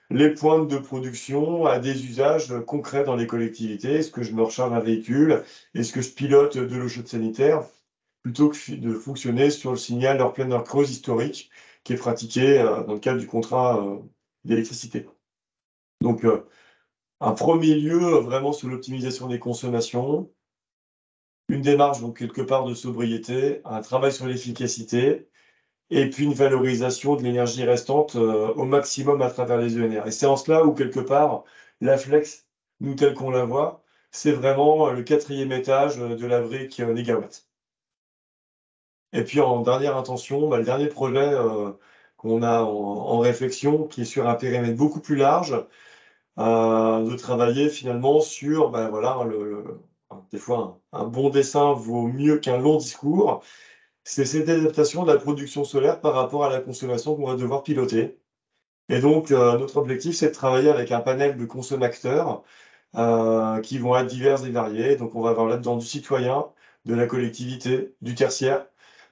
les pointes de production à des usages concrets dans les collectivités. Est-ce que je me recharge un véhicule? Est-ce que je pilote de l'eau chaude sanitaire? Plutôt que de fonctionner sur le signal heure pleine heure creuse historique qui est pratiqué euh, dans le cadre du contrat euh, d'électricité. Donc, euh, un premier lieu euh, vraiment sur l'optimisation des consommations, une démarche donc quelque part de sobriété, un travail sur l'efficacité et puis une valorisation de l'énergie restante euh, au maximum à travers les E N R. Et c'est en cela où quelque part la flex, nous telle qu'on la voit, c'est vraiment le quatrième étage de la brique euh, négawatt. Et puis en dernière intention, bah, le dernier projet euh, qu'on a en, en réflexion, qui est sur un périmètre beaucoup plus large, euh, de travailler finalement sur, bah, voilà, le, le, des fois un, un bon dessin vaut mieux qu'un long discours, c'est cette adaptation de la production solaire par rapport à la consommation qu'on va devoir piloter. Et donc euh, notre objectif, c'est de travailler avec un panel de consommateurs euh, qui vont être divers et variés. Donc on va avoir là-dedans du citoyen, de la collectivité, du tertiaire,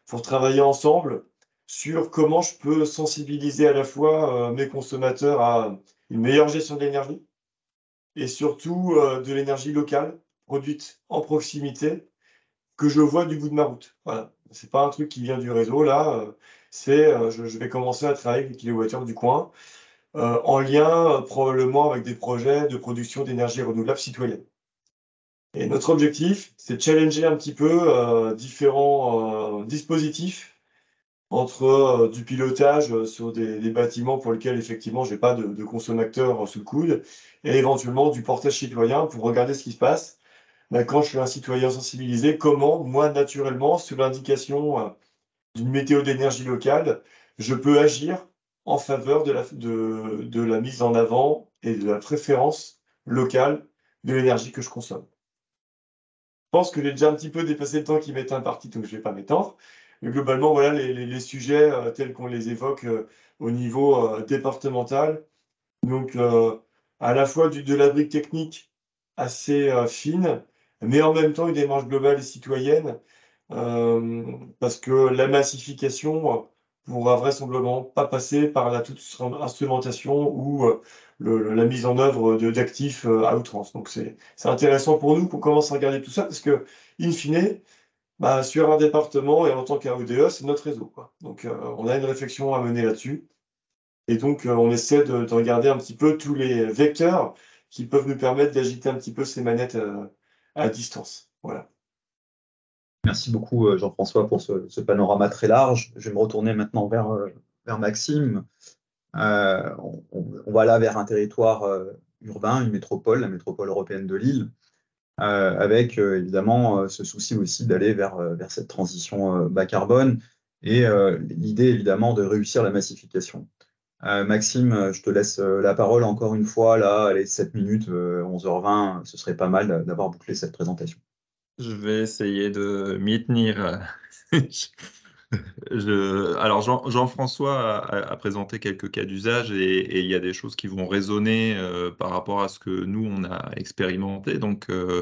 pour travailler ensemble sur comment je peux sensibiliser à la fois euh, mes consommateurs à une meilleure gestion de l'énergie et surtout euh, de l'énergie locale produite en proximité que je vois du bout de ma route. Voilà, c'est pas un truc qui vient du réseau là, euh, c'est euh, je, je vais commencer à travailler avec les kilowattheures du coin euh, en lien euh, probablement avec des projets de production d'énergie renouvelable citoyenne. Et notre objectif, c'est de challenger un petit peu euh, différents euh, dispositifs entre euh, du pilotage sur des, des bâtiments pour lesquels effectivement je n'ai pas de, de consommateur sous le coude et éventuellement du portage citoyen pour regarder ce qui se passe. Bah, quand je suis un citoyen sensibilisé, comment moi naturellement, sous l'indication euh, d'une météo d'énergie locale, je peux agir en faveur de la, de, de la mise en avant et de la préférence locale de l'énergie que je consomme. Je pense que j'ai déjà un petit peu dépassé le temps qui m'est imparti, donc je ne vais pas m'étendre. Mais globalement, voilà les, les, les sujets euh, tels qu'on les évoque euh, au niveau euh, départemental. Donc, euh, à la fois du, de la brique technique assez euh, fine, mais en même temps une démarche globale et citoyenne, euh, parce que la massification pourra vraisemblablement pas passer par la toute instrumentation ou euh, Le, la mise en œuvre d'actifs à outrance. Donc c'est intéressant pour nous qu'on commence à regarder tout ça parce que, in fine, bah, sur un département et en tant qu'A O D E, c'est notre réseau, quoi. Donc, euh, on a une réflexion à mener là-dessus. Et donc, euh, on essaie de, de regarder un petit peu tous les vecteurs qui peuvent nous permettre d'agiter un petit peu ces manettes euh, à distance. Voilà. Merci beaucoup, Jean-François, pour ce, ce panorama très large. Je vais me retourner maintenant vers, vers Maxime. Euh, on, on va là vers un territoire euh, urbain, une métropole, la métropole européenne de Lille, euh, avec euh, évidemment euh, ce souci aussi d'aller vers, vers cette transition euh, bas carbone et euh, l'idée évidemment de réussir la massification. Euh, Maxime, je te laisse la parole encore une fois, là, les sept minutes, euh, onze heures vingt, ce serait pas mal d'avoir bouclé cette présentation. Je vais essayer de m'y tenir. Je, alors Jean, Jean-François a, a présenté quelques cas d'usage et, et il y a des choses qui vont résonner euh, par rapport à ce que nous on a expérimenté, donc euh,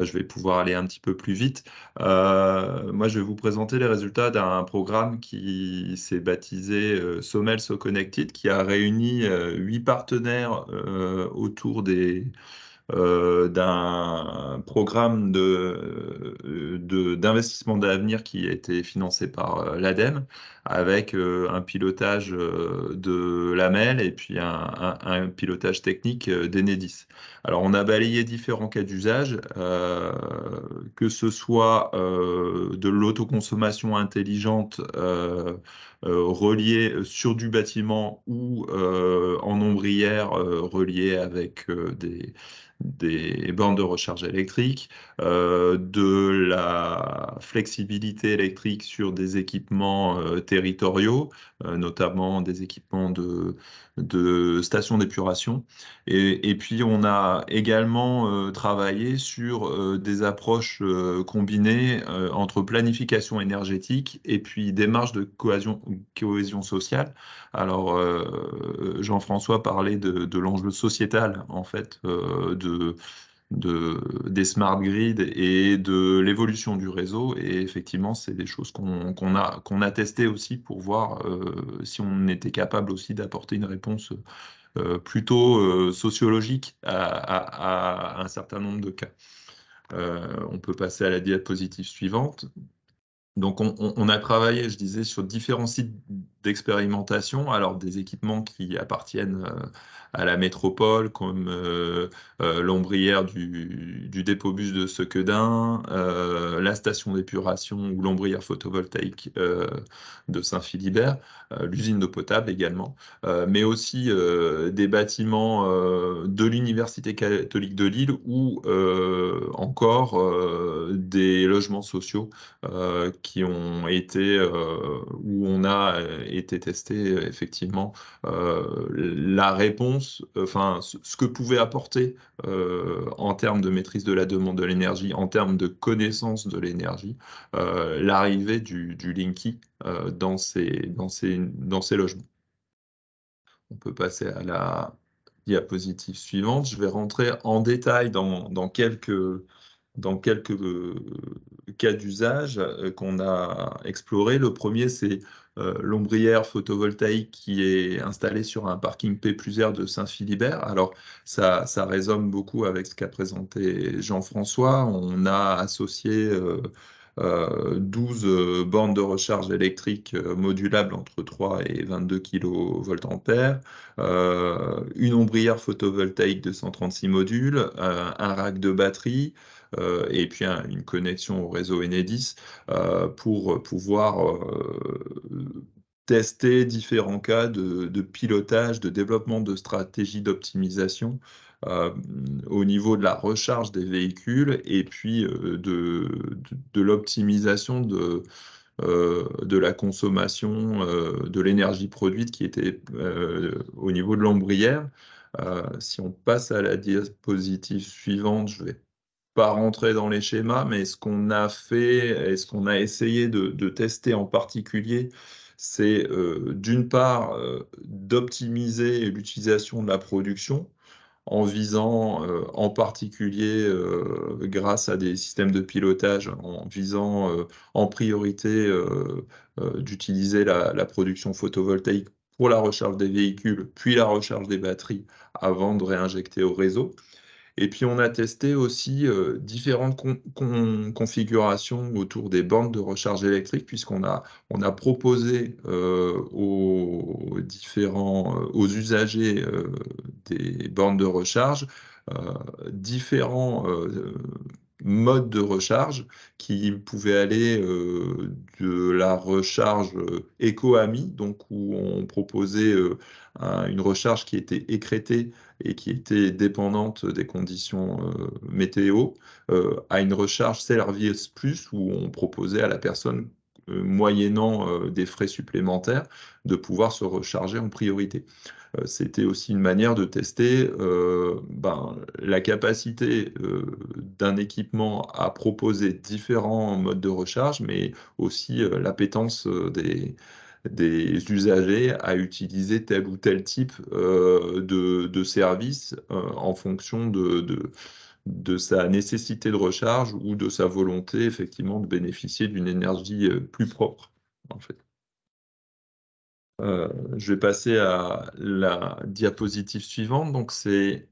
je vais pouvoir aller un petit peu plus vite. Euh, moi je vais vous présenter les résultats d'un programme qui s'est baptisé euh, Sommel SoConnected, qui a réuni euh, huit partenaires euh, autour des... Euh, d'un programme d'investissement de, de, d'avenir qui a été financé par euh, l'ADEME, avec euh, un pilotage euh, de l'AMEL et puis un, un, un pilotage technique euh, d'Enedis. Alors on a balayé différents cas d'usage, euh, que ce soit euh, de l'autoconsommation intelligente euh, euh, reliée sur du bâtiment ou euh, en ombrière euh, reliée avec euh, des... des bornes de recharge électrique, euh, de la flexibilité électrique sur des équipements euh, territoriaux, euh, notamment des équipements de, de stations d'épuration. Et, et puis, on a également euh, travaillé sur euh, des approches euh, combinées euh, entre planification énergétique et puis démarche de cohésion, cohésion sociale. Alors, euh, Jean-François parlait de, de l'enjeu sociétal, en fait, euh, de De, de, des smart grids et de l'évolution du réseau. Et effectivement, c'est des choses qu'on qu'on a, qu'on a testées aussi pour voir euh, si on était capable aussi d'apporter une réponse euh, plutôt euh, sociologique à, à, à un certain nombre de cas. Euh, on peut passer à la diapositive suivante. Donc, on, on a travaillé, je disais, sur différents sites d'expérimentation, alors des équipements qui appartiennent à la métropole, comme euh, euh, l'ombrière du, du dépôt bus de Sequedin, euh, la station d'épuration ou l'ombrière photovoltaïque euh, de Saint-Philibert, euh, l'usine d'eau potable également, euh, mais aussi euh, des bâtiments euh, de l'Université catholique de Lille ou euh, encore euh, des logements sociaux euh, qui ont été, euh, où on a été testé effectivement euh, la réponse, enfin ce que pouvait apporter euh, en termes de maîtrise de la demande de l'énergie, en termes de connaissance de l'énergie, euh, l'arrivée du, du Linky euh, dans ces, dans ces, dans ces logements. On peut passer à la diapositive suivante. Je vais rentrer en détail dans, dans quelques... dans quelques cas d'usage qu'on a exploré. Le premier, c'est euh, l'ombrière photovoltaïque qui est installée sur un parking P plus R de Saint-Philibert. Alors, ça, ça résonne beaucoup avec ce qu'a présenté Jean-François. On a associé euh, euh, douze bornes de recharge électrique modulables entre trois et vingt-deux kilovoltampères, euh, une ombrière photovoltaïque de cent trente-six modules, euh, un rack de batterie, Euh, et puis un, une connexion au réseau Enedis euh, pour pouvoir euh, tester différents cas de, de pilotage, de développement de stratégies d'optimisation euh, au niveau de la recharge des véhicules et puis euh, de, de, de l'optimisation de, euh, de la consommation euh, de l'énergie produite qui était euh, au niveau de l'ombrière. Euh, si on passe à la diapositive suivante, je vais pas rentrer dans les schémas, mais ce qu'on a fait et ce qu'on a essayé de, de tester en particulier, c'est euh, d'une part euh, d'optimiser l'utilisation de la production en visant euh, en particulier, euh, grâce à des systèmes de pilotage, en visant euh, en priorité euh, euh, d'utiliser la, la production photovoltaïque pour la recharge des véhicules, puis la recharge des batteries avant de réinjecter au réseau. Et puis, on a testé aussi euh, différentes con con configurations autour des bornes de recharge électrique, puisqu'on a, on a proposé euh, aux, différents, aux usagers euh, des bornes de recharge euh, différents euh, modes de recharge qui pouvaient aller euh, de la recharge euh, éco-amie, donc où on proposait euh, un, une recharge qui était écrêtée et qui était dépendante des conditions euh, météo, euh, à une recharge Service Plus où on proposait à la personne, euh, moyennant euh, des frais supplémentaires, de pouvoir se recharger en priorité. Euh, c'était aussi une manière de tester euh, ben, la capacité euh, d'un équipement à proposer différents modes de recharge, mais aussi euh, l'appétence des... des usagers à utiliser tel ou tel type euh, de, de service euh, en fonction de, de, de sa nécessité de recharge ou de sa volonté effectivement de bénéficier d'une énergie plus propre, en fait. Euh, je vais passer à la diapositive suivante. Donc c'est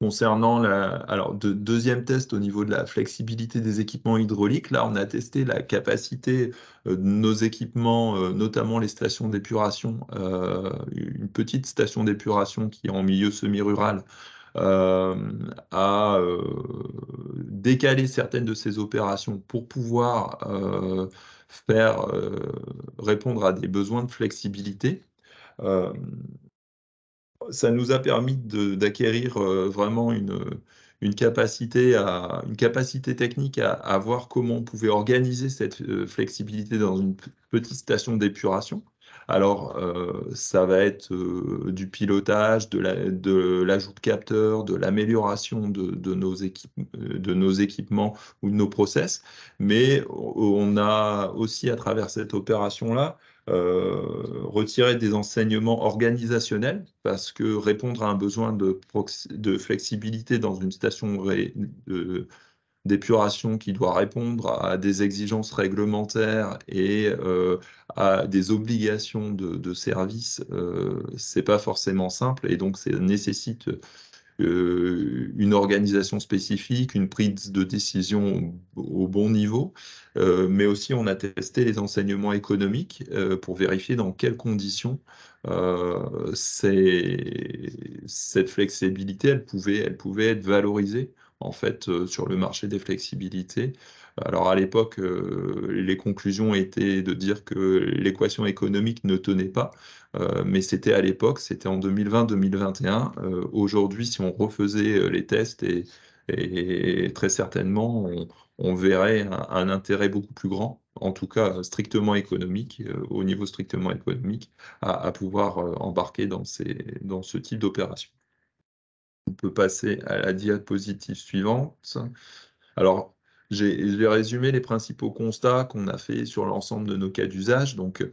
concernant la, alors de, deuxième test au niveau de la flexibilité des équipements hydrauliques. Là, on a testé la capacité de nos équipements, notamment les stations d'épuration, euh, une petite station d'épuration qui est en milieu semi-rural, euh, à euh, décaler certaines de ces opérations pour pouvoir euh, faire euh, répondre à des besoins de flexibilité. Euh, Ça nous a permis d'acquérir euh, vraiment une, une, capacité à, une capacité technique à, à voir comment on pouvait organiser cette euh, flexibilité dans une petite station d'épuration. Alors, euh, ça va être euh, du pilotage, de l'ajout de, de capteurs, de l'amélioration de, de, nos équip, de nos équipements ou de nos process. Mais on a aussi, à travers cette opération-là, Euh, retirer des enseignements organisationnels, parce que répondre à un besoin de, de flexibilité dans une station d'épuration qui doit répondre à des exigences réglementaires et euh, à des obligations de, de service, euh, c'est pas forcément simple, et donc ça nécessite Euh, une organisation spécifique, une prise de décision au, au bon niveau, euh, mais aussi on a testé les enseignements économiques euh, pour vérifier dans quelles conditions euh, ces, cette flexibilité elle pouvait, elle pouvait être valorisée en fait euh, sur le marché des flexibilités. Alors à l'époque, euh, les conclusions étaient de dire que l'équation économique ne tenait pas, euh, mais c'était à l'époque, c'était en deux mille vingt deux mille vingt et un. Euh, Aujourd'hui, si on refaisait les tests, et, et très certainement, on, on verrait un, un intérêt beaucoup plus grand, en tout cas strictement économique, euh, au niveau strictement économique, à, à pouvoir euh, embarquer dans, ces, dans ce type d'opération. On peut passer à la diapositive suivante. Alors, j'ai résumé les principaux constats qu'on a fait sur l'ensemble de nos cas d'usage. Donc,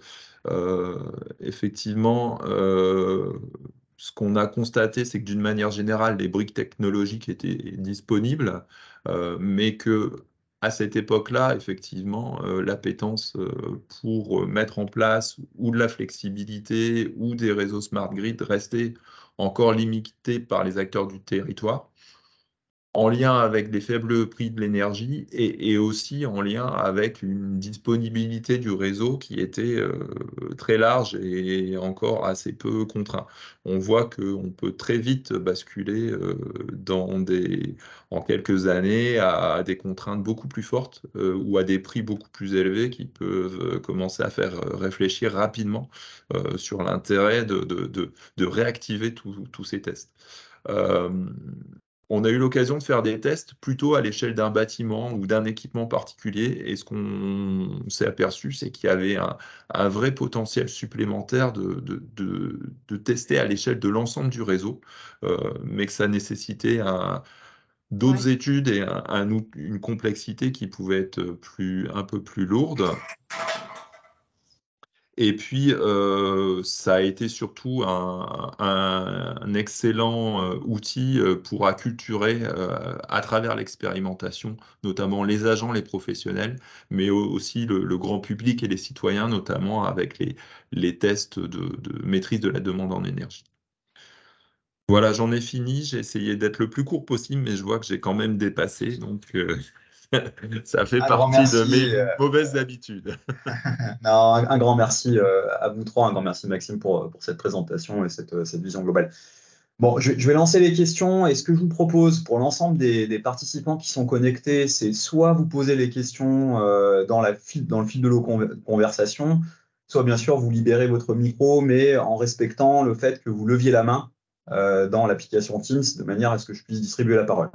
euh, effectivement, euh, ce qu'on a constaté, c'est que d'une manière générale, les briques technologiques étaient disponibles, euh, mais que à cette époque-là, effectivement, euh, l'appétence euh, pour mettre en place ou de la flexibilité ou des réseaux smart grid restait encore limitée par les acteurs du territoire, en lien avec des faibles prix de l'énergie et, et aussi en lien avec une disponibilité du réseau qui était euh, très large et encore assez peu contraint. On voit qu'on peut très vite basculer euh, dans des, en quelques années à des contraintes beaucoup plus fortes euh, ou à des prix beaucoup plus élevés qui peuvent commencer à faire réfléchir rapidement euh, sur l'intérêt de, de, de, de réactiver tous ces tests. Euh, On a eu l'occasion de faire des tests plutôt à l'échelle d'un bâtiment ou d'un équipement particulier, et ce qu'on s'est aperçu, c'est qu'il y avait un, un vrai potentiel supplémentaire de, de, de, de tester à l'échelle de l'ensemble du réseau, euh, mais que ça nécessitait un, d'autres ouais. études et un, un, une complexité qui pouvait être plus, un peu plus lourde. Et puis, euh, ça a été surtout un, un, un excellent euh, outil pour acculturer euh, à travers l'expérimentation, notamment les agents, les professionnels, mais aussi le, le grand public et les citoyens, notamment avec les, les tests de, de maîtrise de la demande en énergie. Voilà, j'en ai fini. J'ai essayé d'être le plus court possible, mais je vois que j'ai quand même dépassé. Donc, euh, ça fait un partie de mes euh... mauvaises habitudes. non, un, un grand merci à vous trois. Un grand merci, Maxime, pour, pour cette présentation et cette, cette vision globale. Bon, je, je vais lancer les questions. Et ce que je vous propose pour l'ensemble des, des participants qui sont connectés, c'est soit vous posez les questions euh, dans, la file, dans le fil de nos conversations, soit bien sûr vous libérez votre micro, mais en respectant le fait que vous leviez la main Euh, dans l'application Teams, de manière à ce que je puisse distribuer la parole.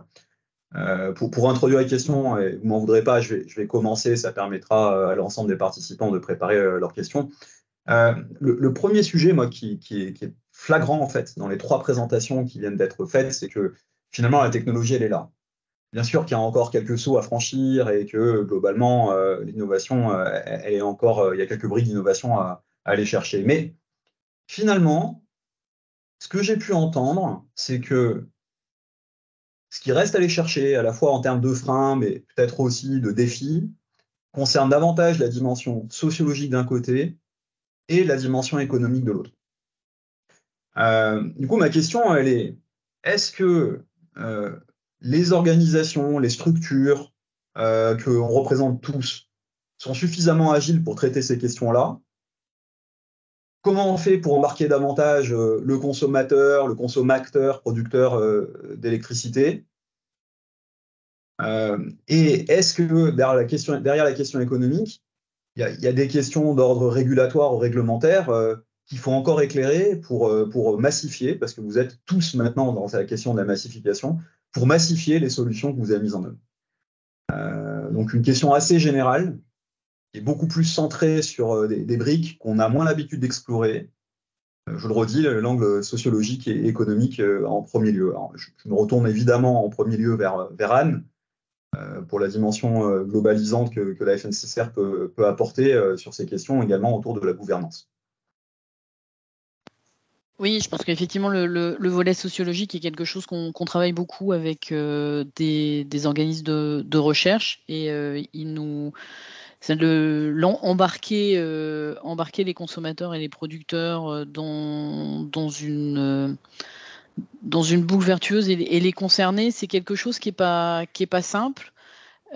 Euh, pour, pour introduire les questions, et vous ne m'en voudrez pas, je vais, je vais commencer, ça permettra à l'ensemble des participants de préparer euh, leurs questions. Euh, le, le premier sujet, moi, qui, qui, est, qui est flagrant, en fait, dans les trois présentations qui viennent d'être faites, c'est que, finalement, la technologie, elle est là. Bien sûr qu'il y a encore quelques sauts à franchir et que, globalement, euh, l'innovation, euh, elle est encore, euh, il y a quelques briques d'innovation à, à aller chercher. Mais, finalement, ce que j'ai pu entendre, c'est que ce qui reste à aller chercher, à la fois en termes de freins, mais peut-être aussi de défis, concerne davantage la dimension sociologique d'un côté et la dimension économique de l'autre. Euh, du coup, ma question, elle est, est-ce que euh, les organisations, les structures euh, que l'on représente tous sont suffisamment agiles pour traiter ces questions-là ? Comment on fait pour embarquer davantage euh, le consommateur, le consommateur, producteur euh, d'électricité euh, et est-ce que derrière la question, derrière la question économique, il y, y a des questions d'ordre régulatoire ou réglementaire euh, qu'il faut encore éclairer pour, euh, pour massifier, parce que vous êtes tous maintenant dans la question de la massification, pour massifier les solutions que vous avez mises en œuvre. Euh, donc une question assez générale, qui est beaucoup plus centré sur des, des briques qu'on a moins l'habitude d'explorer. Je le redis, l'angle sociologique et économique en premier lieu. Alors, je, je me retourne évidemment en premier lieu vers, vers Anne, euh, pour la dimension globalisante que, que la F N C C R peut, peut apporter euh, sur ces questions, également autour de la gouvernance. Oui, je pense qu'effectivement, le, le, le volet sociologique est quelque chose qu'on qu'on travaille beaucoup avec euh, des, des organismes de, de recherche, et euh, ils nous... C'est de l'embarquer, euh, embarquer les consommateurs et les producteurs dans, dans, une, euh, dans une boucle vertueuse et, et les concerner, c'est quelque chose qui n'est pas, qui est pas simple.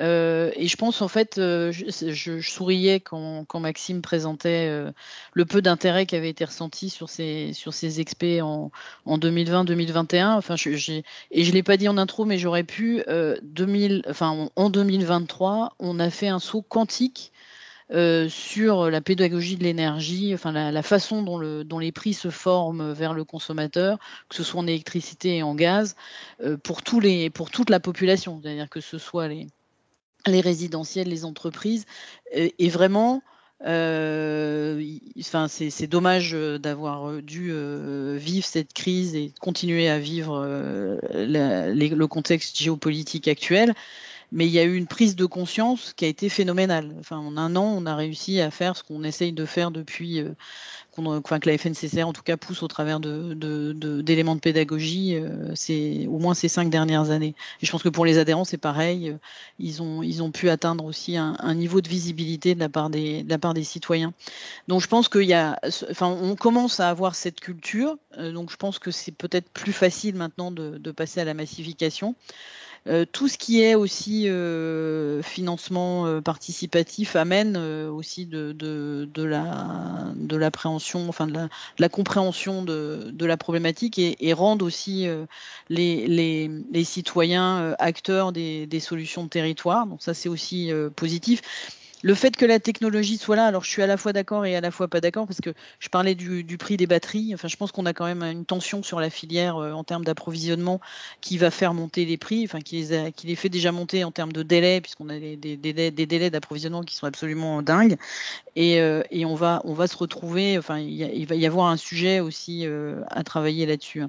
Euh, et je pense, en fait, euh, je, je, je souriais quand, quand Maxime présentait euh, le peu d'intérêt qui avait été ressenti sur ces, sur ces expés en, en deux mille vingt deux mille vingt et un. Enfin, je, j'ai, et je ne l'ai pas dit en intro, mais j'aurais pu. Euh, deux mille, enfin, on, en deux mille vingt-trois, on a fait un saut quantique euh, sur la pédagogie de l'énergie, enfin, la, la façon dont, le, dont les prix se forment vers le consommateur, que ce soit en électricité et en gaz, euh, pour, tous les, pour toute la population, c'est-à-dire que ce soit les. les résidentiels, les entreprises, et, et vraiment, euh, y, enfin, c'est, c'est dommage d'avoir dû euh, vivre cette crise et continuer à vivre euh, la, les, le contexte géopolitique actuel, mais il y a eu une prise de conscience qui a été phénoménale. Enfin, en un an, on a réussi à faire ce qu'on essaye de faire depuis, euh, qu'on, enfin, que la F N C C R, en tout cas, pousse au travers de, de, de, d'éléments de pédagogie, euh, c'est, au moins ces cinq dernières années. Et je pense que pour les adhérents, c'est pareil. Euh, ils ont, ils ont pu atteindre aussi un, un niveau de visibilité de la part des, de la part des citoyens. Donc, je pense qu'il y a, enfin, on commence à avoir cette culture. Euh, donc, je pense que c'est peut-être plus facile maintenant de, de passer à la massification. Euh, tout ce qui est aussi euh, financement euh, participatif amène euh, aussi de, de, de, la, de l'appréhension, enfin de la, de la compréhension de, de la problématique et, et rend aussi euh, les, les, les citoyens euh, acteurs des, des solutions de territoire. Donc ça, c'est aussi euh, positif. Le fait que la technologie soit là, alors je suis à la fois d'accord et à la fois pas d'accord, parce que je parlais du, du prix des batteries. Enfin, je pense qu'on a quand même une tension sur la filière euh, en termes d'approvisionnement qui va faire monter les prix, enfin qui les, a, qui les fait déjà monter en termes de délai, puisqu'on a des, des, des, des délais d'approvisionnement qui sont absolument dingues. Et, euh, et on, va, on va se retrouver, enfin, il, y a, il va y avoir un sujet aussi euh, à travailler là-dessus.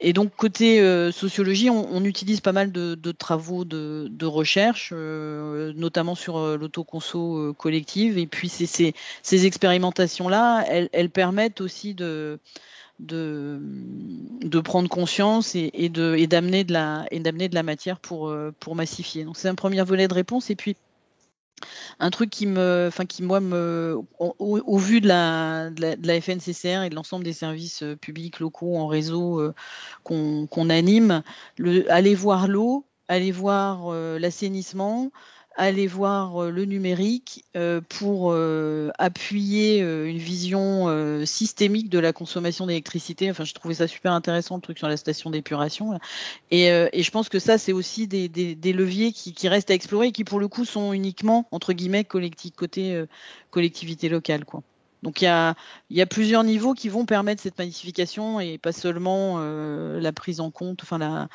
Et donc, côté euh, sociologie, on, on utilise pas mal de, de travaux de, de recherche, euh, notamment sur euh, l'autoconso euh, collective. Et puis, ces, ces, ces expérimentations-là, elles, elles permettent aussi de, de, de prendre conscience et, et, de, et, d'amener de la, et d'amener de la matière pour, euh, pour massifier. Donc, c'est un premier volet de réponse. Et puis, Un truc qui me, enfin qui moi me, au, au vu de la, de la, de la F N C C R et de l'ensemble des services publics locaux en réseau euh, qu'on, qu'on anime, le, aller voir l'eau, aller voir euh, l'assainissement, aller voir euh, le numérique euh, pour euh, appuyer euh, une vision euh, systémique de la consommation d'électricité. Enfin, je trouvais ça super intéressant, le truc sur la station d'épuration. Et, euh, et je pense que ça, c'est aussi des, des, des leviers qui, qui restent à explorer et qui, pour le coup, sont uniquement, entre guillemets, collectif, côté euh, collectivité locale, quoi. Donc, il y a, y a plusieurs niveaux qui vont permettre cette massification et pas seulement euh, la prise en compte, enfin, la...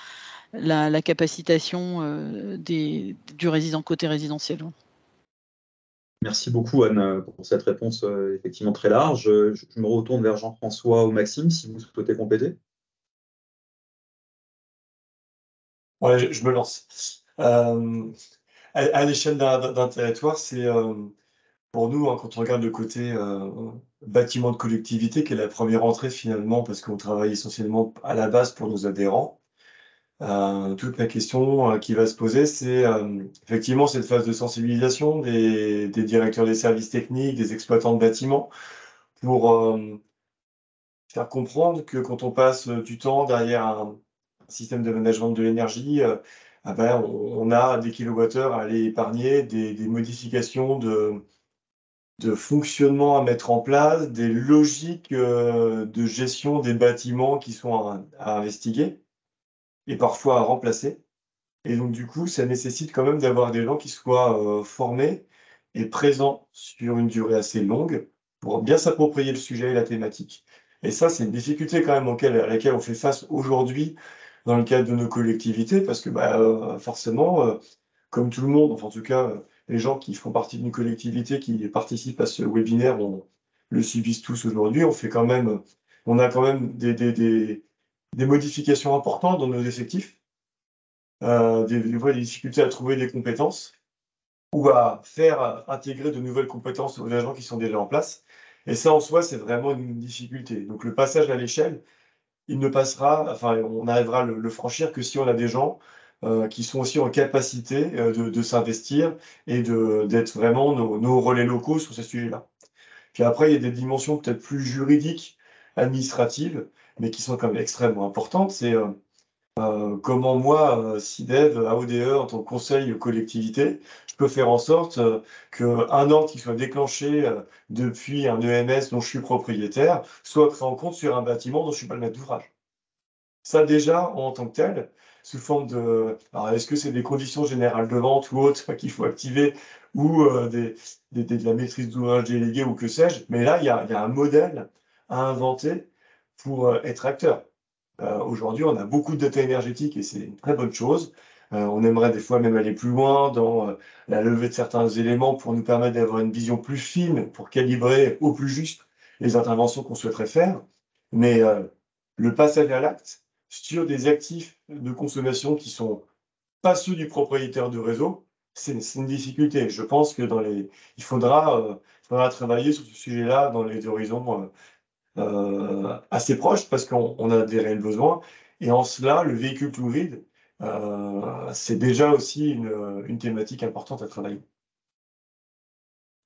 La, la capacitation euh, des, du résident côté résidentiel. Merci beaucoup Anne pour cette réponse euh, effectivement très large. Je, je me retourne vers Jean-François ou Maxime si vous souhaitez compléter. Ouais, je, je me lance. Euh, à, à l'échelle d'un territoire, c'est euh, pour nous, hein, quand on regarde le côté euh, bâtiment de collectivité qui est la première entrée finalement parce qu'on travaille essentiellement à la base pour nos adhérents. Euh, toute la question euh, qui va se poser, c'est euh, effectivement cette phase de sensibilisation des, des directeurs des services techniques, des exploitants de bâtiments, pour euh, faire comprendre que quand on passe du temps derrière un système de management de l'énergie, euh, ah ben, on, on a des kilowattheures à aller épargner, des, des modifications de, de fonctionnement à mettre en place, des logiques euh, de gestion des bâtiments qui sont à, à investiguer et parfois à remplacer. Et donc, du coup, ça nécessite quand même d'avoir des gens qui soient euh, formés et présents sur une durée assez longue pour bien s'approprier le sujet et la thématique. Et ça, c'est une difficulté quand même auquel, à laquelle on fait face aujourd'hui dans le cadre de nos collectivités, parce que bah, euh, forcément, euh, comme tout le monde, enfin en tout cas, euh, les gens qui font partie d'une collectivité, qui participent à ce webinaire, on le subissent tous aujourd'hui. On fait quand même, on a quand même des... des, des des modifications importantes dans nos effectifs, euh, des, des difficultés à trouver des compétences ou à faire intégrer de nouvelles compétences aux agents qui sont déjà en place. Et ça, en soi, c'est vraiment une difficulté. Donc, le passage à l'échelle, il ne passera, enfin, on arrivera à le, le franchir que si on a des gens euh, qui sont aussi en capacité euh, de, de s'investir et d'être vraiment nos, nos relais locaux sur ces sujets-là. Puis après, il y a des dimensions peut-être plus juridiques, administratives, mais qui sont quand même extrêmement importantes, c'est euh, euh, comment moi, euh, SyDEV, A O D E, en tant que conseil collectivité, je peux faire en sorte euh, qu'un ordre qui soit déclenché euh, depuis un E M S dont je suis propriétaire soit pris en compte sur un bâtiment dont je ne suis pas le maître d'ouvrage. Ça déjà, en tant que tel, sous forme de... Alors, est-ce que c'est des conditions générales de vente ou autres qu'il faut activer ou euh, des, des, des, de la maîtrise d'ouvrage déléguée ou que sais-je, mais là, il y a, y a un modèle à inventer pour être acteur. Euh, Aujourd'hui, on a beaucoup de data énergétique et c'est une très bonne chose. Euh, on aimerait des fois même aller plus loin dans euh, la levée de certains éléments pour nous permettre d'avoir une vision plus fine, pour calibrer au plus juste les interventions qu'on souhaiterait faire. Mais euh, le passage à l'acte sur des actifs de consommation qui ne sont pas ceux du propriétaire de réseau, c'est une difficulté. Je pense que dans les, il faudra, euh, faudra travailler sur ce sujet-là dans les horizons euh, Euh, assez proche parce qu'on a des réels besoins et en cela le véhicule tout grid euh, c'est déjà aussi une, une thématique importante à travailler.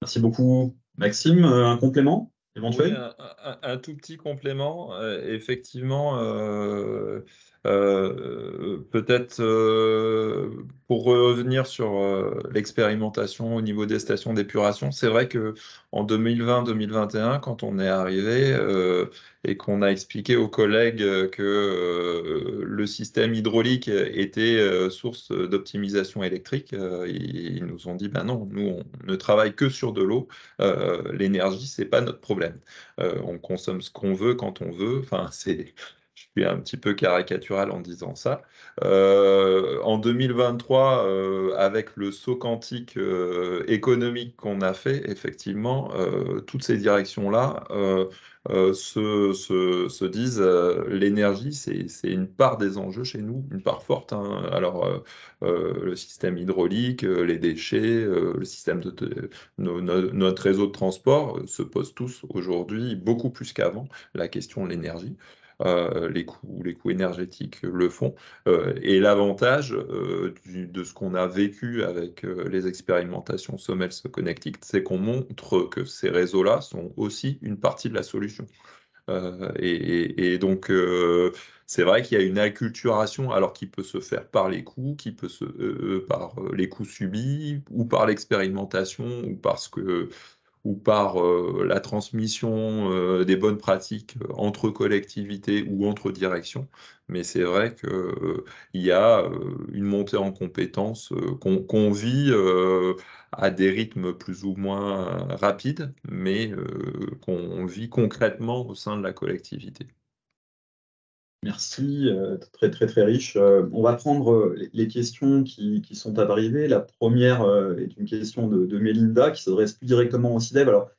Merci beaucoup Maxime, un complément éventuel? Oui, un, un, un tout petit complément, euh, effectivement euh, euh, peut-être euh, pour revenir sur euh, l'expérimentation au niveau des stations d'épuration, c'est vrai que en deux mille vingt deux mille vingt et un, quand on est arrivé euh, et qu'on a expliqué aux collègues que euh, le système hydraulique était euh, source d'optimisation électrique, euh, ils, ils nous ont dit ben non, nous on ne travaille que sur de l'eau, euh, l'énergie c'est pas notre problème, euh, on consomme ce qu'on veut quand on veut, enfin c'est... Je suis un petit peu caricatural en disant ça. Euh, en deux mille vingt-trois, euh, avec le saut quantique euh, économique qu'on a fait, effectivement, euh, toutes ces directions-là euh, euh, se, se, se disent euh, l'énergie, c'est c'est une part des enjeux chez nous, une part forte, hein. Alors, euh, euh, le système hydraulique, euh, les déchets, euh, le système de, de no, no, notre réseau de transport euh, se posent tous aujourd'hui beaucoup plus qu'avant la question de l'énergie. euh, les coûts, les coûts énergétiques le font. Euh, et l'avantage euh, de ce qu'on a vécu avec euh, les expérimentations Sommel SoConnected, c'est qu'on montre que ces réseaux-là sont aussi une partie de la solution. Euh, et, et donc, euh, c'est vrai qu'il y a une acculturation, alors qui peut se faire par les coûts, qui peut se euh, par les coûts subis, ou par l'expérimentation, ou parce que ou par euh, la transmission euh, des bonnes pratiques entre collectivités ou entre directions. Mais c'est vrai qu'il euh, y a euh, une montée en compétences euh, qu'on qu'on vit euh, à des rythmes plus ou moins rapides, mais euh, qu'on vit concrètement au sein de la collectivité. Merci, euh, très très très riche. Euh, on va prendre euh, les questions qui, qui sont arrivées. La première euh, est une question de, de Mélinda qui s'adresse plus directement au SyDEV. Alors,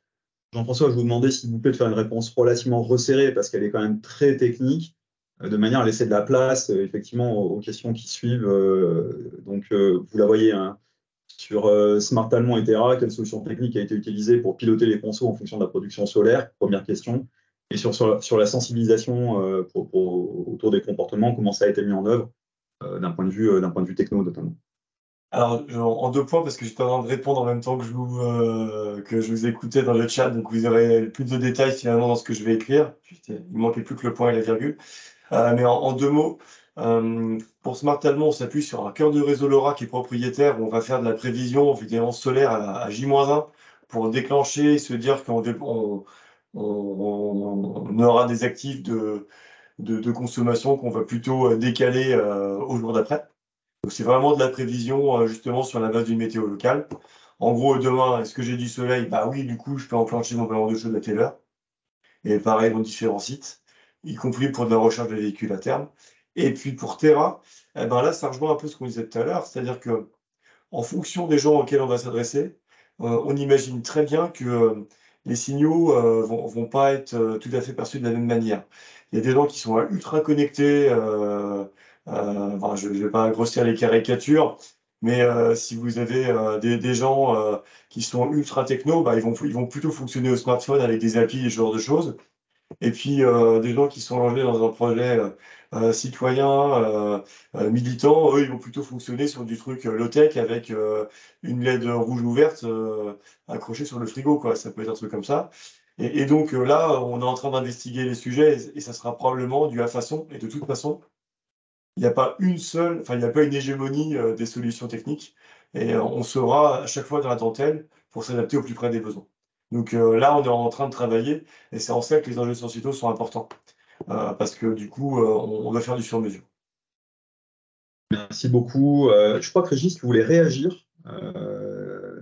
Jean-François, je vous demandais s'il vous plaît de faire une réponse relativement resserrée parce qu'elle est quand même très technique, euh, de manière à laisser de la place euh, effectivement aux, aux questions qui suivent. Euh, donc, euh, vous la voyez hein, sur euh, Smart Allemand et Terra, quelle solution technique a été utilisée pour piloter les consos en fonction de la production solaire? Première question. Et sur, sur, la, sur la sensibilisation euh, pour, pour, autour des comportements, comment ça a été mis en œuvre euh, d'un point de vue, euh, d'un point de vue techno notamment? Alors, genre, en deux points, parce que j'étais en train de répondre en même temps que je, vous, euh, que je vous écoutais dans le chat, donc vous aurez plus de détails finalement dans ce que je vais écrire. Il ne manquait plus que le point et la virgule. Euh, mais en, en deux mots, euh, pour Smart Allemand, on s'appuie sur un cœur de réseau LoRa qui est propriétaire, où on va faire de la prévision évidemment solaire à, à J moins un pour déclencher et se dire qu'on... On, On aura des actifs de, de, de consommation qu'on va plutôt décaler euh, au jour d'après. Donc c'est vraiment de la prévision euh, justement sur la base d'une météo locale. En gros, demain, est-ce que j'ai du soleil? Bah oui, du coup, je peux enclencher mon plan de chaude à telle heure. Et pareil dans différents sites, y compris pour de la recharge de véhicules à terme. Et puis pour Terra, eh ben là, ça rejoint un peu ce qu'on disait tout à l'heure, c'est-à-dire que en fonction des gens auxquels on va s'adresser, euh, on imagine très bien que euh, les signaux euh, vont, vont pas être euh, tout à fait perçus de la même manière. Il y a des gens qui sont ultra connectés, euh, euh, enfin, je ne vais pas grossir les caricatures, mais euh, si vous avez euh, des, des gens euh, qui sont ultra techno, bah, ils, vont, ils vont plutôt fonctionner au smartphone avec des applis et ce genre de choses. Et puis euh, des gens qui sont engagés dans un projet euh, citoyen, euh, euh, militant, eux, ils vont plutôt fonctionner sur du truc euh, low-tech avec euh, une L E D rouge ou verte euh, accrochée sur le frigo, quoi. Ça peut être un truc comme ça. Et, et donc euh, là, on est en train d'investiguer les sujets et, et ça sera probablement dû à façon. Et de toute façon, il n'y a pas une seule, enfin, il n'y a pas une hégémonie euh, des solutions techniques. Et euh, on sera à chaque fois dans la dentelle pour s'adapter au plus près des besoins. Donc euh, là, on est en train de travailler et c'est en ça que les enjeux sociétaux sont importants euh, parce que du coup, euh, on, on va faire du sur-mesure. Merci beaucoup. Euh, je crois que Régis, tu voulais réagir. Euh...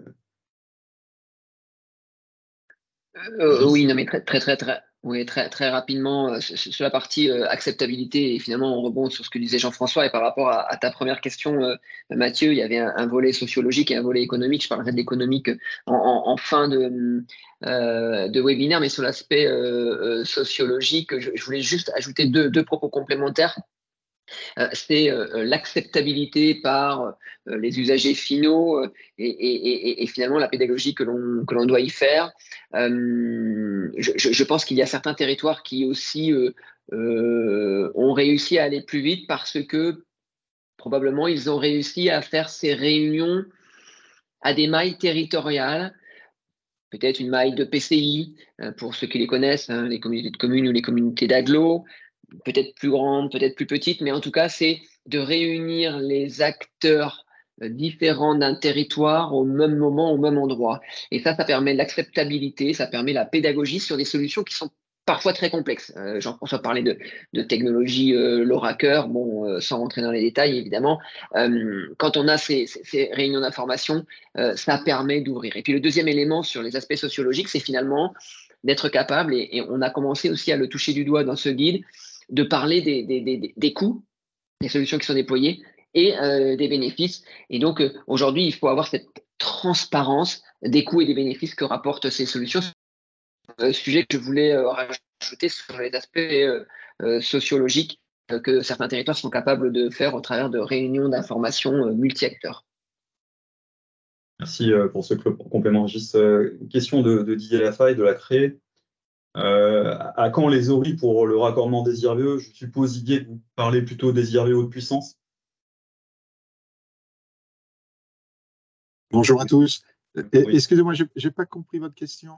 Euh, oui, non, mais très, très, très, très, oui, très, très rapidement euh, sur la partie euh, acceptabilité et finalement on rebond sur ce que disait Jean-François et par rapport à, à ta première question, euh, Mathieu, il y avait un, un volet sociologique et un volet économique. Je parlerai de l'économique en, en, en fin de... Hum, Euh, de webinaire, mais sur l'aspect euh, euh, sociologique, je, je voulais juste ajouter deux, deux propos complémentaires. Euh, c'est euh, l'acceptabilité par euh, les usagers finaux euh, et, et, et, et finalement la pédagogie que l'on que l'on doit y faire. Euh, je, je pense qu'il y a certains territoires qui aussi euh, euh, ont réussi à aller plus vite parce que probablement ils ont réussi à faire ces réunions à des mailles territoriales. Peut-être une maille de P C I, pour ceux qui les connaissent, hein, les communautés de communes ou les communautés d'agglos, peut-être plus grandes, peut-être plus petites, mais en tout cas, c'est de réunir les acteurs différents d'un territoire au même moment, au même endroit. Et ça, ça permet l'acceptabilité, ça permet la pédagogie sur des solutions qui sont parfois très complexes. Euh, Jean-François parlait de, de technologie euh, LoRa cœur, bon, euh, sans rentrer dans les détails, évidemment. Euh, quand on a ces, ces, ces réunions d'information, euh, ça permet d'ouvrir. Et puis le deuxième élément sur les aspects sociologiques, c'est finalement d'être capable, et, et on a commencé aussi à le toucher du doigt dans ce guide, de parler des, des, des, des coûts, des solutions qui sont déployées, et euh, des bénéfices. Et donc, euh, aujourd'hui, il faut avoir cette transparence des coûts et des bénéfices que rapportent ces solutions. Sujet que je voulais euh, rajouter sur les aspects euh, euh, sociologiques euh, que certains territoires sont capables de faire au travers de réunions d'information euh, multi-acteurs. Merci euh, pour ce complément, Régis. Euh, question de, de Didier Lafaille, de la C R E. Euh, à quand les O R I pour le raccordement des I R V E? Je suppose, Didier, que vous parlez plutôt des I R V E haute puissance. Bonjour à tous. Oui. Excusez-moi, je n'ai pas compris votre question.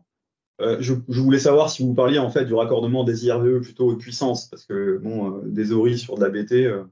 Euh, je, je voulais savoir si vous parliez en fait du raccordement des I R V E plutôt haute puissance, parce que bon, euh, des O R I sur de la B T… Euh...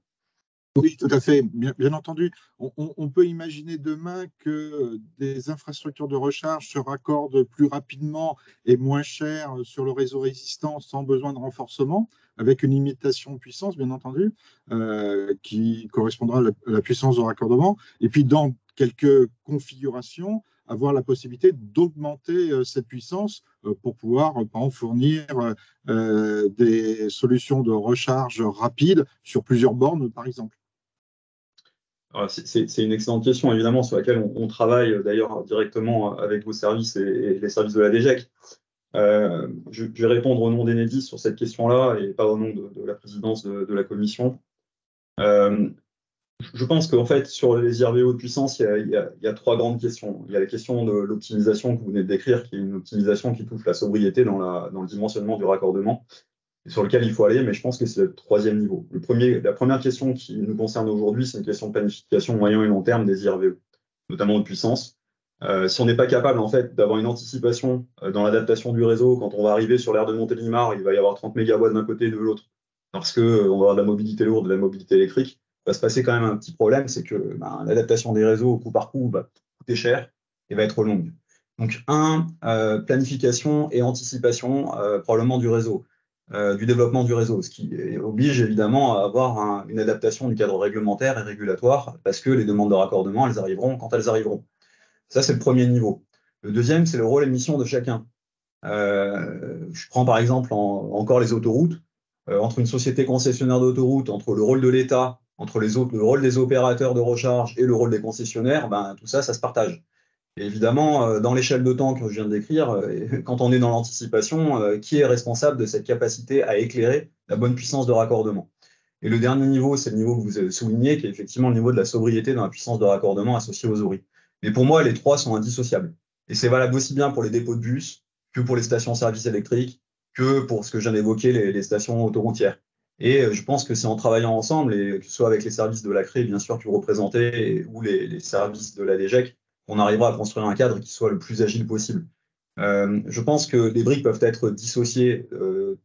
Oui, tout à fait. Bien, bien entendu, on, on, on peut imaginer demain que des infrastructures de recharge se raccordent plus rapidement et moins cher sur le réseau existant sans besoin de renforcement, avec une limitation de puissance, bien entendu, euh, qui correspondra à la, à la puissance de raccordement. Et puis, dans quelques configurations, avoir la possibilité d'augmenter euh, cette puissance euh, pour pouvoir, euh, par exemple, fournir euh, des solutions de recharge rapide sur plusieurs bornes, par exemple. C'est une excellente question, évidemment, sur laquelle on, on travaille d'ailleurs directement avec vos services et, et les services de la D G E C. Euh, je, je vais répondre au nom d'Enedis sur cette question-là et pas au nom de, de la présidence de, de la commission. Euh, Je pense qu'en fait, sur les I R V E haute puissance, il y, a, il, y a, il y a trois grandes questions. Il y a la question de l'optimisation que vous venez de décrire, qui est une optimisation qui touche la sobriété dans, la, dans le dimensionnement du raccordement, sur lequel il faut aller, mais je pense que c'est le troisième niveau. Le premier, la première question qui nous concerne aujourd'hui, c'est une question de planification moyen et long terme des I R V E, notamment haute puissance. Euh, si on n'est pas capable en fait, d'avoir une anticipation dans l'adaptation du réseau, quand on va arriver sur l'aire de Montélimar, il va y avoir trente mégawatts d'un côté et de l'autre, parce qu'on va avoir de la mobilité lourde, de la mobilité électrique, va se passer quand même un petit problème, c'est que ben, l'adaptation des réseaux coup par coup va bah, coûter cher et va être longue. Donc, un, euh, planification et anticipation euh, probablement du réseau, euh, du développement du réseau, ce qui oblige évidemment à avoir un, une adaptation du cadre réglementaire et régulatoire, parce que les demandes de raccordement, elles arriveront quand elles arriveront. Ça, c'est le premier niveau. Le deuxième, c'est le rôle et mission de chacun. Euh, je prends par exemple en, encore les autoroutes. Euh, entre une société concessionnaire d'autoroutes, entre le rôle de l'État, entre les autres, le rôle des opérateurs de recharge et le rôle des concessionnaires, ben, tout ça, ça se partage. Et évidemment, dans l'échelle de temps que je viens de décrire, quand on est dans l'anticipation, qui est responsable de cette capacité à éclairer la bonne puissance de raccordement? Et le dernier niveau, c'est le niveau que vous avez souligné, qui est effectivement le niveau de la sobriété dans la puissance de raccordement associée aux O R I. Mais pour moi, les trois sont indissociables. Et c'est valable aussi bien pour les dépôts de bus que pour les stations-service électriques, que pour ce que je viens d'évoquer, les, les stations autoroutières. Et je pense que c'est en travaillant ensemble, et que ce soit avec les services de la C R E, bien sûr, que vous représentez, ou les, les services de la D G E C, qu'on arrivera à construire un cadre qui soit le plus agile possible. Euh, je pense que les briques peuvent être dissociées euh,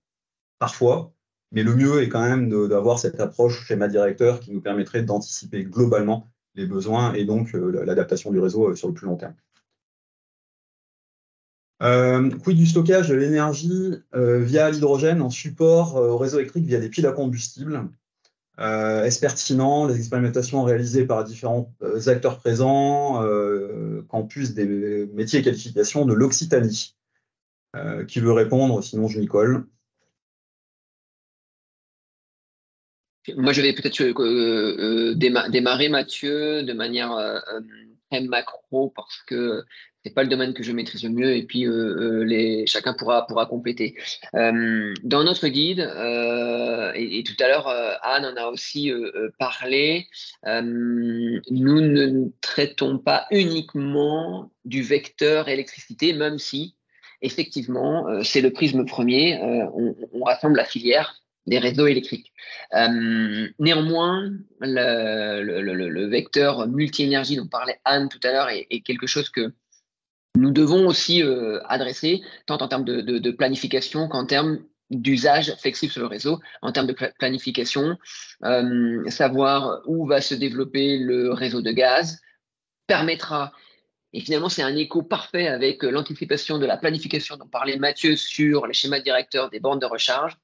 parfois, mais le mieux est quand même d'avoir cette approche schéma directeur qui nous permettrait d'anticiper globalement les besoins et donc euh, l'adaptation du réseau euh, sur le plus long terme. Euh, quid du stockage de l'énergie euh, via l'hydrogène en support euh, au réseau électrique via des piles à combustible? euh, Est-ce pertinent? Les expérimentations réalisées par différents euh, acteurs présents, euh, campus des métiers et qualifications de l'Occitanie. Euh, qui veut répondre? Sinon, je m'y colle. Moi, je vais peut-être euh, euh, déma démarrer, Mathieu, de manière euh, très macro, parce que c'est pas le domaine que je maîtrise le mieux, et puis euh, les, chacun pourra, pourra compléter. Euh, dans notre guide, euh, et, et tout à l'heure, euh, Anne en a aussi euh, parlé, euh, nous ne traitons pas uniquement du vecteur électricité, même si, effectivement, euh, c'est le prisme premier, euh, on, on rassemble la filière des réseaux électriques. Euh, néanmoins, le, le, le, le vecteur multi-énergie dont parlait Anne tout à l'heure est, est quelque chose que nous devons aussi euh, adresser, tant en termes de, de, de planification qu'en termes d'usage flexible sur le réseau. En termes de planification, euh, savoir où va se développer le réseau de gaz permettra, et finalement c'est un écho parfait avec l'anticipation de la planification dont parlait Mathieu sur les schémas directeurs des bornes de recharge,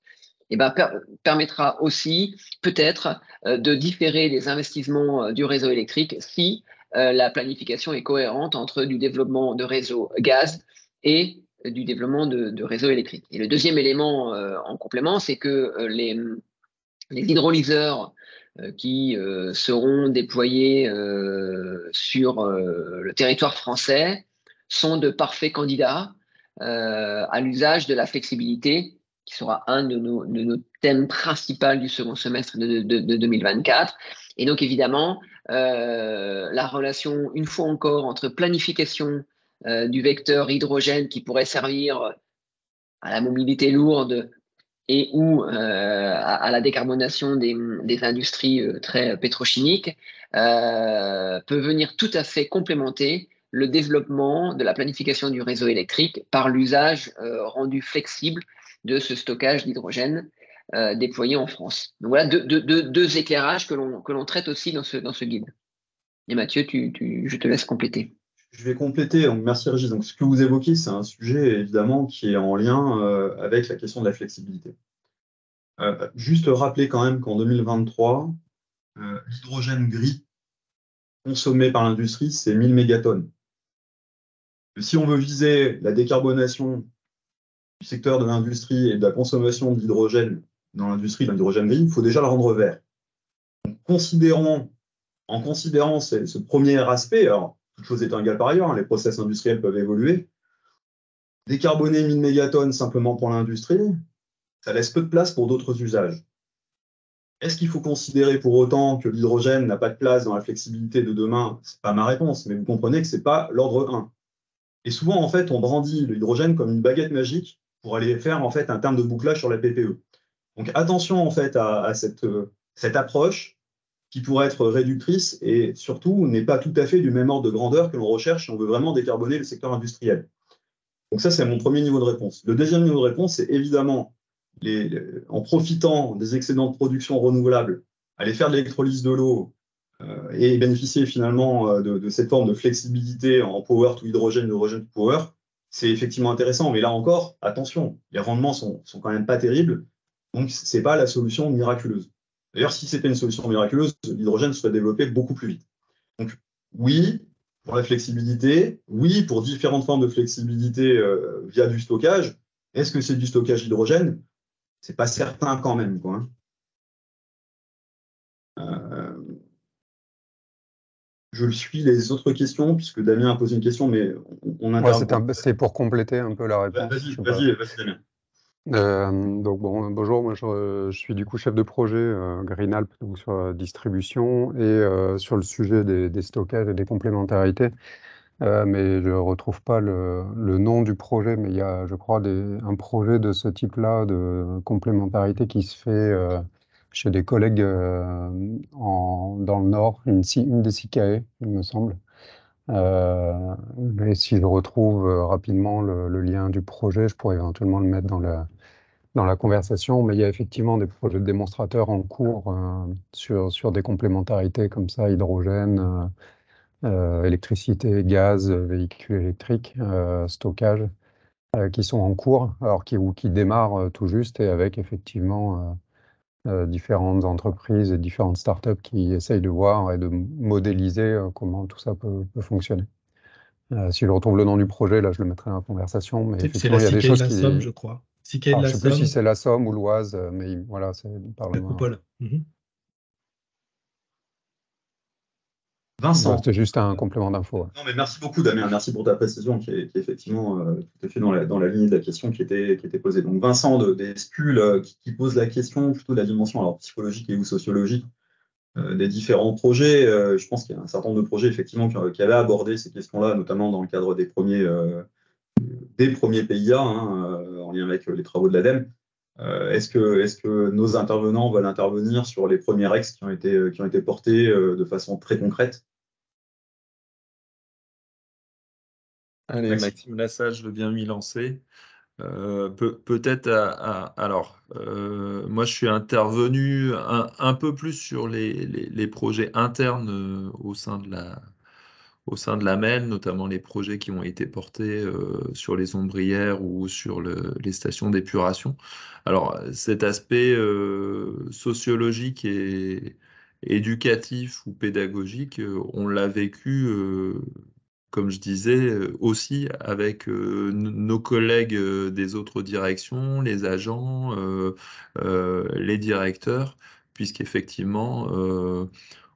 et ben, per permettra aussi peut-être euh, de différer les investissements euh, du réseau électrique si Euh, la planification est cohérente entre du développement de réseaux gaz et euh, du développement de, de réseaux électriques. Et le deuxième élément euh, en complément, c'est que euh, les, les hydrolyseurs euh, qui euh, seront déployés euh, sur euh, le territoire français sont de parfaits candidats euh, à l'usage de la flexibilité, qui sera un de nos, de nos thèmes principaux du second semestre de, de, de deux mille vingt-quatre. Et donc, évidemment, euh, la relation, une fois encore, entre planification euh, du vecteur hydrogène qui pourrait servir à la mobilité lourde et ou euh, à, à la décarbonation des, des industries euh, très pétrochimiques euh, peut venir tout à fait complémenter le développement de la planification du réseau électrique par l'usage euh, rendu flexible de ce stockage d'hydrogène euh, déployé en France. Donc voilà deux, deux, deux, deux éclairages que l'on que l'on traite aussi dans ce, dans ce guide. Et Mathieu, tu, tu, je te laisse compléter. Je vais compléter, donc merci Régis. Donc, ce que vous évoquez, c'est un sujet évidemment qui est en lien euh, avec la question de la flexibilité. Euh, juste rappeler quand même qu'en deux mille vingt-trois, euh, l'hydrogène gris consommé par l'industrie, c'est mille mégatonnes. Si on veut viser la décarbonation du secteur de l'industrie et de la consommation d'hydrogène dans l'industrie, de l'hydrogène gris, il faut déjà le rendre vert. Donc, considérons, en considérant ce, ce premier aspect, alors, toute chose étant égale par ailleurs, hein, les process industriels peuvent évoluer. Décarboner mille mégatonnes simplement pour l'industrie, ça laisse peu de place pour d'autres usages. Est-ce qu'il faut considérer pour autant que l'hydrogène n'a pas de place dans la flexibilité de demain? Ce n'est pas ma réponse, mais vous comprenez que ce n'est pas l'ordre un. Et souvent, en fait, on brandit l'hydrogène comme une baguette magique pour aller faire en fait, un terme de bouclage sur la P P E. Donc attention en fait, à, à cette, euh, cette approche qui pourrait être réductrice et surtout n'est pas tout à fait du même ordre de grandeur que l'on recherche si on veut vraiment décarboner le secteur industriel. Donc ça, c'est mon premier niveau de réponse. Le deuxième niveau de réponse, c'est évidemment, les, en profitant des excédents de production renouvelables, aller faire de l'électrolyse de l'eau euh, et bénéficier finalement de, de cette forme de flexibilité en power to hydrogène, hydrogène to power, c'est effectivement intéressant. Mais là encore, attention, les rendements sont, sont quand même pas terribles, donc ce n'est pas la solution miraculeuse. D'ailleurs, si c'était une solution miraculeuse, l'hydrogène serait développé beaucoup plus vite. Donc, oui, pour la flexibilité, oui, pour différentes formes de flexibilité euh, via du stockage. Est-ce que c'est du stockage d'hydrogène? C'est pas certain quand même, quoi. Euh... Je suis les autres questions, puisque Damien a posé une question, mais on, on intervient. Ouais, c'est pour compléter un peu la réponse. Vas-y, vas-y, vas-y, Damien. Euh, donc bon, bonjour, moi je, je suis du coup chef de projet euh, GreenAlp donc sur la distribution et euh, sur le sujet des, des stockages et des complémentarités, euh, mais je ne retrouve pas le, le nom du projet, mais il y a je crois des, un projet de ce type-là de complémentarité qui se fait euh, chez des collègues euh, en, dans le Nord, une, une des C I C A E il me semble. Euh, mais si je retrouve euh, rapidement le, le lien du projet, je pourrais éventuellement le mettre dans la, dans la conversation, mais il y a effectivement des projets de démonstrateurs en cours euh, sur, sur des complémentarités comme ça, hydrogène, euh, électricité, gaz, véhicules électriques, euh, stockage, euh, qui sont en cours, alors qui, ou qui démarrent euh, tout juste et avec effectivement... Euh, Euh, différentes entreprises et différentes startups qui essayent de voir et de modéliser euh, comment tout ça peut, peut fonctionner. Euh, si je retrouve le nom du projet, là, je le mettrai dans la conversation. Mais effectivement, il y a des choses qui... C'est la Somme, je crois. Alors, je ne sais plus si c'est la Somme ou l'Oise, mais voilà, c'est par le coupole. Mmh. Vincent. C'était juste un complément d'info. Ouais. Non, mais merci beaucoup, Damien. Merci pour ta précision qui est, qui est effectivement euh, tout à fait dans la, dans la ligne de la question qui était, qui était posée. Donc, Vincent de, des S P U L euh, qui, qui pose la question plutôt de la dimension alors, psychologique et ou sociologique euh, des différents projets. Euh, je pense qu'il y a un certain nombre de projets effectivement qui, qui avaient abordé ces questions-là, notamment dans le cadre des premiers, euh, des premiers P I A hein, euh, en lien avec les travaux de l'ADEME. Euh, est-ce que, est-ce que nos intervenants veulent intervenir sur les premiers R E X qui ont été, qui ont été portés euh, de façon très concrète? Allez, Maxime, Maxime Lassalle, je veux bien m'y lancer. Euh, pe peut-être, alors, euh, moi je suis intervenu un, un peu plus sur les, les, les projets internes euh, au sein de la... au sein de la M E L, notamment les projets qui ont été portés euh, sur les ombrières ou sur le, les stations d'épuration. Alors, cet aspect euh, sociologique et éducatif ou pédagogique, on l'a vécu, euh, comme je disais, aussi avec euh, nos collègues des autres directions, les agents, euh, euh, les directeurs, puisqu'effectivement, euh,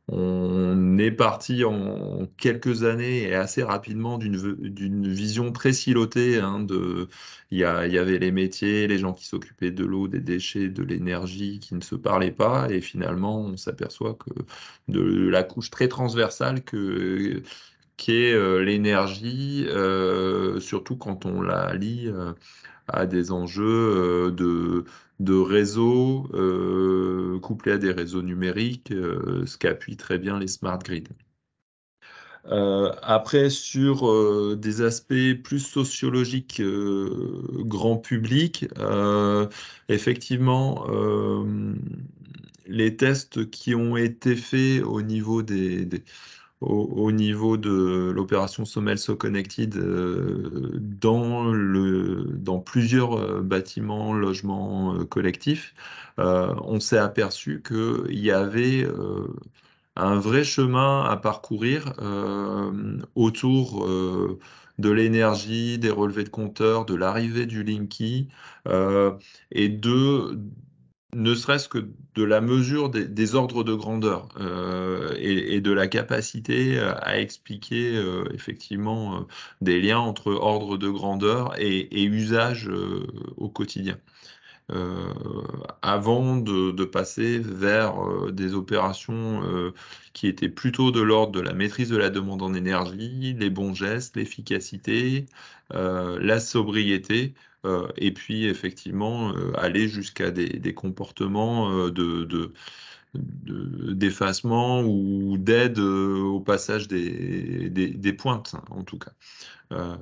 on est parti en quelques années et assez rapidement d'une vision très silotée. Hein, de, il y a, il y avait les métiers, les gens qui s'occupaient de l'eau, des déchets, de l'énergie, qui ne se parlaient pas. Et finalement, on s'aperçoit que de la couche très transversale que, qu'est euh, l'énergie, euh, surtout quand on la lie euh, à des enjeux de, de réseaux euh, couplés à des réseaux numériques, euh, ce qu'appuient très bien les smart grids. Euh, après, sur euh, des aspects plus sociologiques euh, grand public, euh, effectivement, euh, les tests qui ont été faits au niveau des, des au niveau de l'opération Sommel SoConnected euh, dans, le, dans plusieurs bâtiments, logements euh, collectifs, euh, on s'est aperçu qu'il y avait euh, un vrai chemin à parcourir euh, autour euh, de l'énergie, des relevés de compteurs, de l'arrivée du Linky euh, et de... ne serait-ce que de la mesure des, des ordres de grandeur euh, et, et de la capacité à expliquer euh, effectivement euh, des liens entre ordres de grandeur et, et usage euh, au quotidien. Euh, avant de, de passer vers euh, des opérations euh, qui étaient plutôt de l'ordre de la maîtrise de la demande en énergie, les bons gestes, l'efficacité, euh, la sobriété, euh, et puis effectivement euh, aller jusqu'à des, des comportements euh, de, de d'effacement ou d'aide au passage des, des, des pointes, en tout cas. Euh,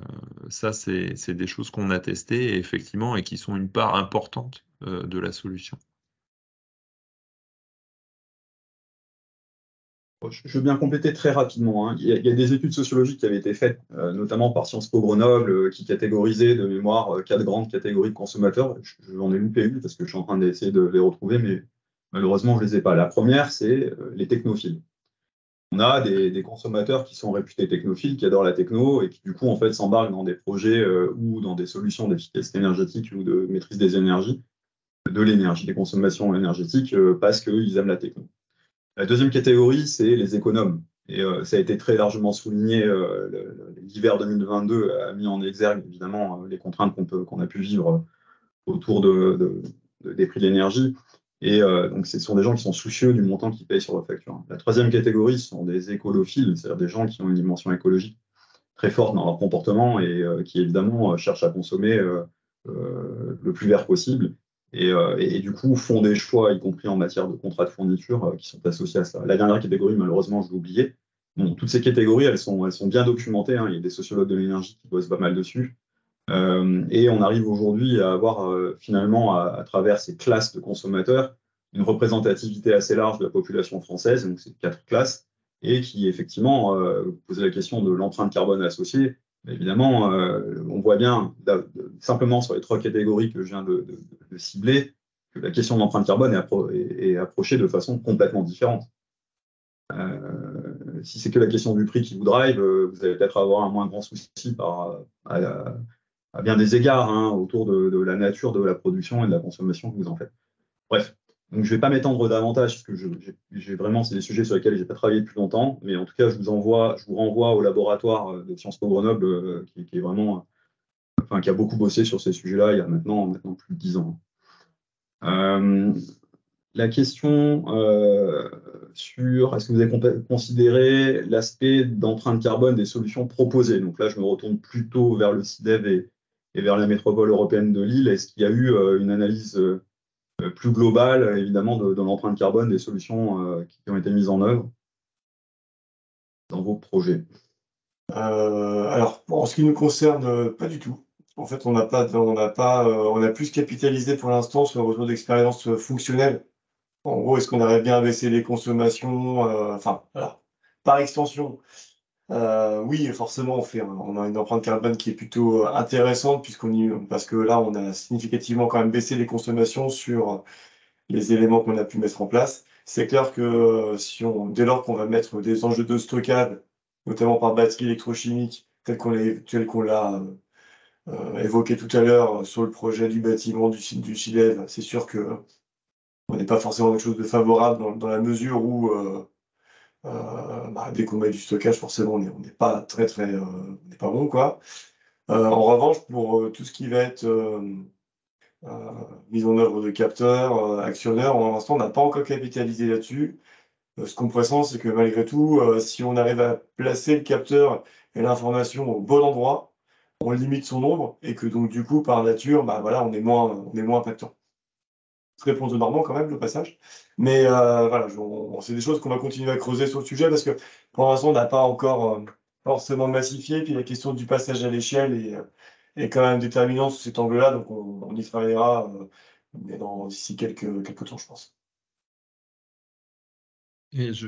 ça, c'est des choses qu'on a testées, effectivement, et qui sont une part importante euh, de la solution. Je veux bien compléter très rapidement, hein. Il y a, il y a des études sociologiques qui avaient été faites, euh, notamment par Sciences Po Grenoble, euh, qui catégorisaient de mémoire euh, quatre grandes catégories de consommateurs. J'en ai loupé une parce que je suis en train d'essayer de les retrouver, mais malheureusement, je ne les ai pas. La première, c'est les technophiles. On a des, des consommateurs qui sont réputés technophiles, qui adorent la techno et qui, du coup, en fait, s'embarquent dans des projets euh, ou dans des solutions d'efficacité énergétique ou de maîtrise des énergies, de l'énergie, des consommations énergétiques, euh, parce qu'ils aiment la techno. La deuxième catégorie, c'est les économes. Et euh, ça a été très largement souligné. Euh, l'hiver deux mille vingt-deux a mis en exergue, évidemment, les contraintes qu'on peut, qu'on a pu vivre autour de, de, de, des prix de l'énergie. Et euh, donc, ce sont des gens qui sont soucieux du montant qu'ils payent sur leur facture. La troisième catégorie, ce sont des écolophiles, c'est-à-dire des gens qui ont une dimension écologique très forte dans leur comportement et euh, qui, évidemment, euh, cherchent à consommer euh, euh, le plus vert possible et, euh, et, et, du coup, font des choix, y compris en matière de contrats de fourniture, euh, qui sont associés à ça. La dernière catégorie, malheureusement, je l'ai oubliée. Bon, toutes ces catégories, elles sont, elles sont bien documentées, hein. Il y a des sociologues de l'énergie qui bossent pas mal dessus. Euh, et on arrive aujourd'hui à avoir euh, finalement, à, à travers ces classes de consommateurs, une représentativité assez large de la population française, donc ces quatre classes, et qui effectivement euh, posait la question de l'empreinte carbone associée. Mais évidemment, euh, on voit bien, simplement sur les trois catégories que je viens de, de, de cibler, que la question de l'empreinte carbone est, appro est, est approchée de façon complètement différente. Euh, si c'est que la question du prix qui vous drive, euh, vous allez peut-être avoir un moins grand souci par... À, à, à bien des égards, hein, autour de, de la nature de la production et de la consommation que vous en faites. Bref, donc je ne vais pas m'étendre davantage, parce que je, j'ai vraiment, c'est des sujets sur lesquels je n'ai pas travaillé depuis longtemps, mais en tout cas, je vous, envoie, je vous renvoie au laboratoire de Sciences Po Grenoble, euh, qui, qui est vraiment, euh, enfin, qui a beaucoup bossé sur ces sujets-là il y a maintenant, maintenant plus de dix ans. Euh, la question euh, sur, est-ce que vous avez considéré l'aspect d'empreinte carbone des solutions proposées? Donc là, je me retourne plutôt vers le SyDEV et et vers la métropole européenne de Lille, est-ce qu'il y a eu euh, une analyse euh, plus globale, évidemment, de, de l'empreinte carbone des solutions euh, qui ont été mises en œuvre dans vos projets? euh, Alors, en ce qui nous concerne, pas du tout. En fait, on n'a pas, on n'a pas, euh, on a plus capitalisé pour l'instant sur le retour d'expérience fonctionnelle. En gros, est-ce qu'on arrive bien à baisser les consommations euh, Enfin, voilà. Par extension. Euh, oui, forcément, on, fait, on a une empreinte carbone qui est plutôt intéressante puisqu'on y, parce que là, on a significativement quand même baissé les consommations sur les éléments qu'on a pu mettre en place. C'est clair que si on, dès lors qu'on va mettre des enjeux de stockage, notamment par batterie électrochimique, tel qu'on l'a euh, évoqué tout à l'heure sur le projet du bâtiment du site du SyDEV, c'est sûr que on n'est pas forcément quelque chose de favorable dans, dans la mesure où euh, Euh, bah, dès qu'on met du stockage, forcément, on n'est pas très, très, euh, on n'est pas bon, quoi. Euh, en revanche, pour euh, tout ce qui va être euh, euh, mise en œuvre de capteurs, euh, actionneurs, pour l'instant, on n'a pas encore capitalisé là-dessus. Euh, ce qu'on pressent, c'est que malgré tout, euh, si on arrive à placer le capteur et l'information au bon endroit, on limite son nombre et que donc du coup, par nature, bah, voilà, on est moins, on est moins impactant. Réponse de Normand quand même, le passage. Mais euh, voilà, c'est des choses qu'on va continuer à creuser sur le sujet parce que pour l'instant, on n'a pas encore euh, forcément massifié. Puis la question du passage à l'échelle est, est quand même déterminante sous cet angle-là. Donc on, on y travaillera euh, dans, d'ici quelques, quelques temps, je pense. Et je,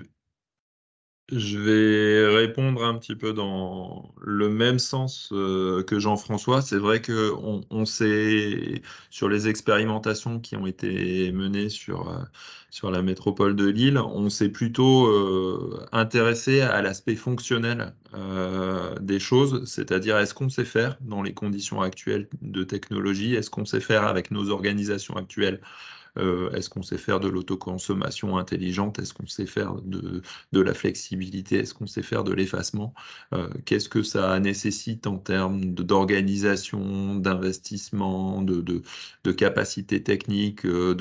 je vais répondre un petit peu dans le même sens euh, que Jean-François. C'est vrai qu'on on sait, sur les expérimentations qui ont été menées sur, euh, sur la métropole de Lille, on s'est plutôt euh, intéressé à l'aspect fonctionnel euh, des choses, c'est-à-dire est-ce qu'on sait faire dans les conditions actuelles de technologie, est-ce qu'on sait faire avec nos organisations actuelles. Euh, est-ce qu'on sait faire de l'autoconsommation intelligente? Est-ce qu'on sait faire de, de la flexibilité? Est-ce qu'on sait faire de l'effacement? euh, Qu'est-ce que ça nécessite en termes d'organisation, d'investissement, de, de, de capacité technique, de,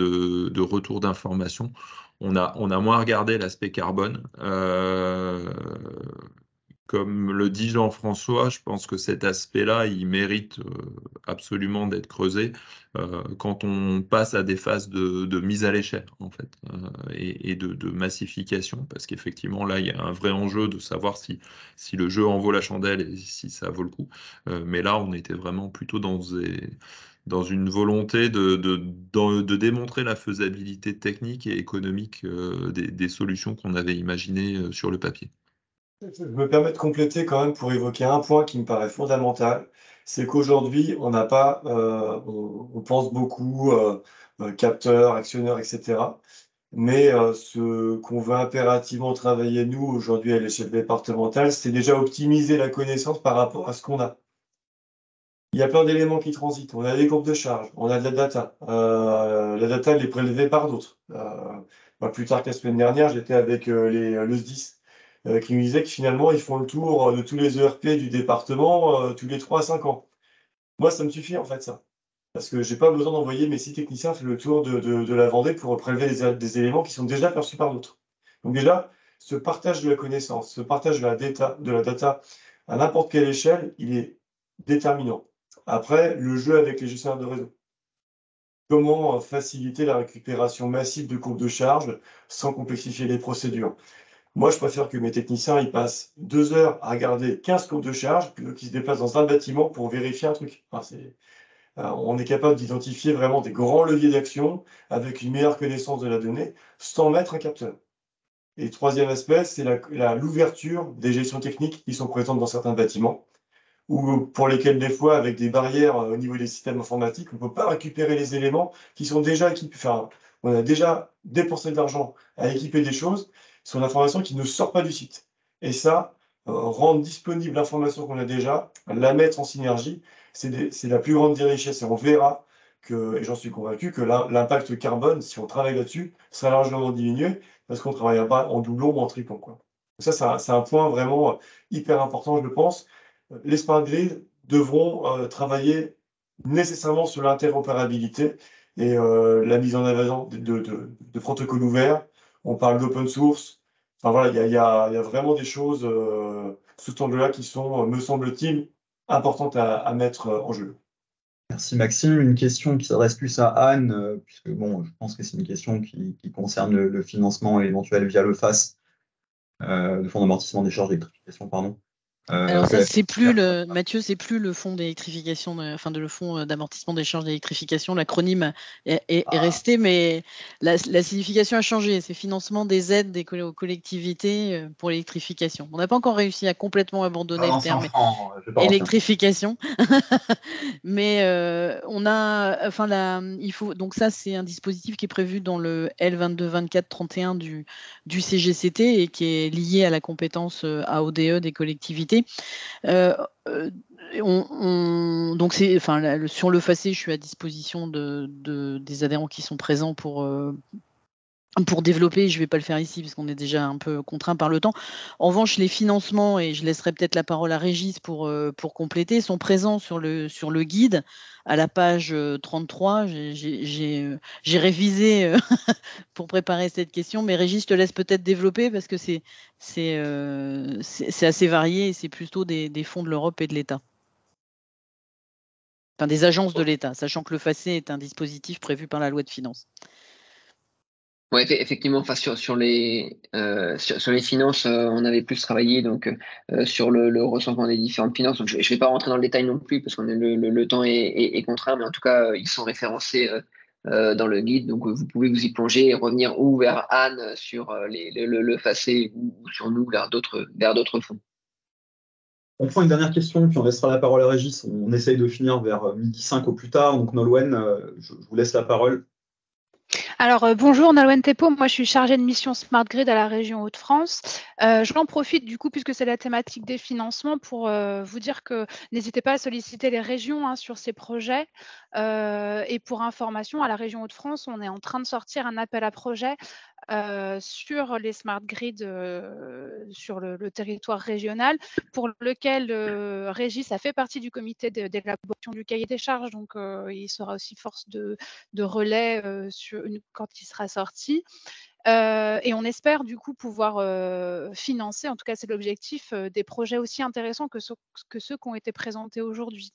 de retour d'information? On a, on a moins regardé l'aspect carbone. Euh, Comme le dit Jean-François, je pense que cet aspect-là, il mérite absolument d'être creusé euh, quand on passe à des phases de, de mise à l'échelle, en fait, euh, et, et de, de massification, parce qu'effectivement, là, il y a un vrai enjeu de savoir si, si le jeu en vaut la chandelle et si ça vaut le coup. Euh, mais là, on était vraiment plutôt dans des... dans une volonté de, de, de, de démontrer la faisabilité technique et économique euh, des, des solutions qu'on avait imaginées euh, sur le papier. Je me permets de compléter quand même pour évoquer un point qui me paraît fondamental, c'est qu'aujourd'hui, on n'a pas, euh, on, on pense beaucoup, euh, capteurs, actionneurs, et cetera. Mais euh, ce qu'on veut impérativement travailler, nous, aujourd'hui, à l'échelle départementale, c'est déjà optimiser la connaissance par rapport à ce qu'on a. Il y a plein d'éléments qui transitent. On a des groupes de charge, on a de la data. Euh, la data, elle est prélevée par d'autres. Euh, bah, plus tard que la semaine dernière, j'étais avec euh, les, le S D I S. Euh, qui nous disait que finalement, ils font le tour de tous les E R P du département euh, tous les trois à cinq ans. Moi, ça me suffit en fait, ça. Parce que je n'ai pas besoin d'envoyer mes six techniciens faire le tour de, de, de la Vendée pour prélever des, des éléments qui sont déjà perçus par d'autres. Donc déjà, ce partage de la connaissance, ce partage de la data, de la data à n'importe quelle échelle, il est déterminant. Après, le jeu avec les gestionnaires de réseau. Comment faciliter la récupération massive de courbes de charge sans complexifier les procédures? Moi, je préfère que mes techniciens ils passent deux heures à regarder quinze courbes de charge plutôt qu'ils se déplacent dans un bâtiment pour vérifier un truc. Enfin, c'est... Alors, on est capable d'identifier vraiment des grands leviers d'action avec une meilleure connaissance de la donnée sans mettre un capteur. Et troisième aspect, c'est la, la, l'ouverture des gestions techniques qui sont présentes dans certains bâtiments ou pour lesquels des fois, avec des barrières au niveau des systèmes informatiques, on ne peut pas récupérer les éléments qui sont déjà équipés. Enfin, on a déjà dépensé de l'argent à équiper des choses sur l'information qui ne sort pas du site. Et ça, euh, rendre disponible l'information qu'on a déjà, la mettre en synergie, c'est la plus grande des richesses. Et on verra, que, et j'en suis convaincu, que l'impact carbone, si on travaille là-dessus, sera largement diminué parce qu'on ne travaillera pas en doublon ou en triplon. Quoi. Donc ça, c'est un, un point vraiment hyper important, je pense. Les smart grids devront euh, travailler nécessairement sur l'interopérabilité et euh, la mise en avant de, de, de, de protocoles ouverts. On parle d'open source. Enfin voilà, il y, y, y a vraiment des choses euh, sous cet angle-là qui sont, me semble-t-il, importantes à, à mettre en jeu. Merci Maxime. Une question qui s'adresse plus à Anne, euh, puisque bon, je pense que c'est une question qui, qui concerne le, le financement éventuel via le FACE, euh, le fonds d'amortissement des charges d'électrification, pardon. Euh, Alors ça, c'est plus le Mathieu, c'est plus le fonds d'électrification, enfin de le fonds d'amortissement des charges d'électrification. L'acronyme est, est, ah. est resté, mais la, la signification a changé. C'est financement des aides des aux collectivités pour l'électrification. On n'a pas encore réussi à complètement abandonner ah, le terme franc, électrification, mais euh, on a, enfin là, il faut. Donc ça, c'est un dispositif qui est prévu dans le L vingt-deux vingt-quatre trente et un du du C G C T et qui est lié à la compétence A O D E des collectivités. Euh, on, on, donc c'est, enfin, là, sur le FACE, je suis à disposition de, de, des adhérents qui sont présents pour, euh, pour développer. Je ne vais pas le faire ici parce qu'on est déjà un peu contraint par le temps. En revanche, les financements, et je laisserai peut-être la parole à Régis pour, euh, pour compléter, sont présents sur le, sur le guide. À la page trente-trois, j'ai révisé pour préparer cette question, mais Régis, je te laisse peut-être développer parce que c'est euh, assez varié et c'est plutôt des, des fonds de l'Europe et de l'État. enfin des agences de l'État, sachant que le FACE est un dispositif prévu par la loi de finances. Ouais, effectivement, enfin, sur, sur, les, euh, sur, sur les finances, euh, on avait plus travaillé donc, euh, sur le, le recensement des différentes finances. Donc, je ne vais pas rentrer dans le détail non plus parce que le, le, le temps est, est, est contraint, mais en tout cas, ils sont référencés euh, euh, dans le guide. Donc, vous pouvez vous y plonger et revenir ou vers Anne sur les, le, le, le FACE ou sur nous vers d'autres vers d'autres fonds. On prend une dernière question, puis on laissera la parole à Régis. On essaye de finir vers midi cinq au plus tard. Donc, Nolwenn, je, je vous laisse la parole. Alors euh, bonjour, Nolwenn Tépaut, moi je suis chargée de mission Smart Grid à la région Hauts-de-France. Euh, J'en profite du coup, puisque c'est la thématique des financements, pour euh, vous dire que n'hésitez pas à solliciter les régions hein, sur ces projets. Euh, et pour information, à la région Hauts-de-France, on est en train de sortir un appel à projet euh, sur les Smart Grid euh, sur le, le territoire régional, pour lequel euh, Régis a fait partie du comité d'élaboration du cahier des charges, donc euh, il sera aussi force de, de relais euh, sur une quand il sera sorti. Euh, et on espère du coup pouvoir euh, financer, en tout cas c'est l'objectif, euh, des projets aussi intéressants que ceux, que ceux qui ont été présentés aujourd'hui.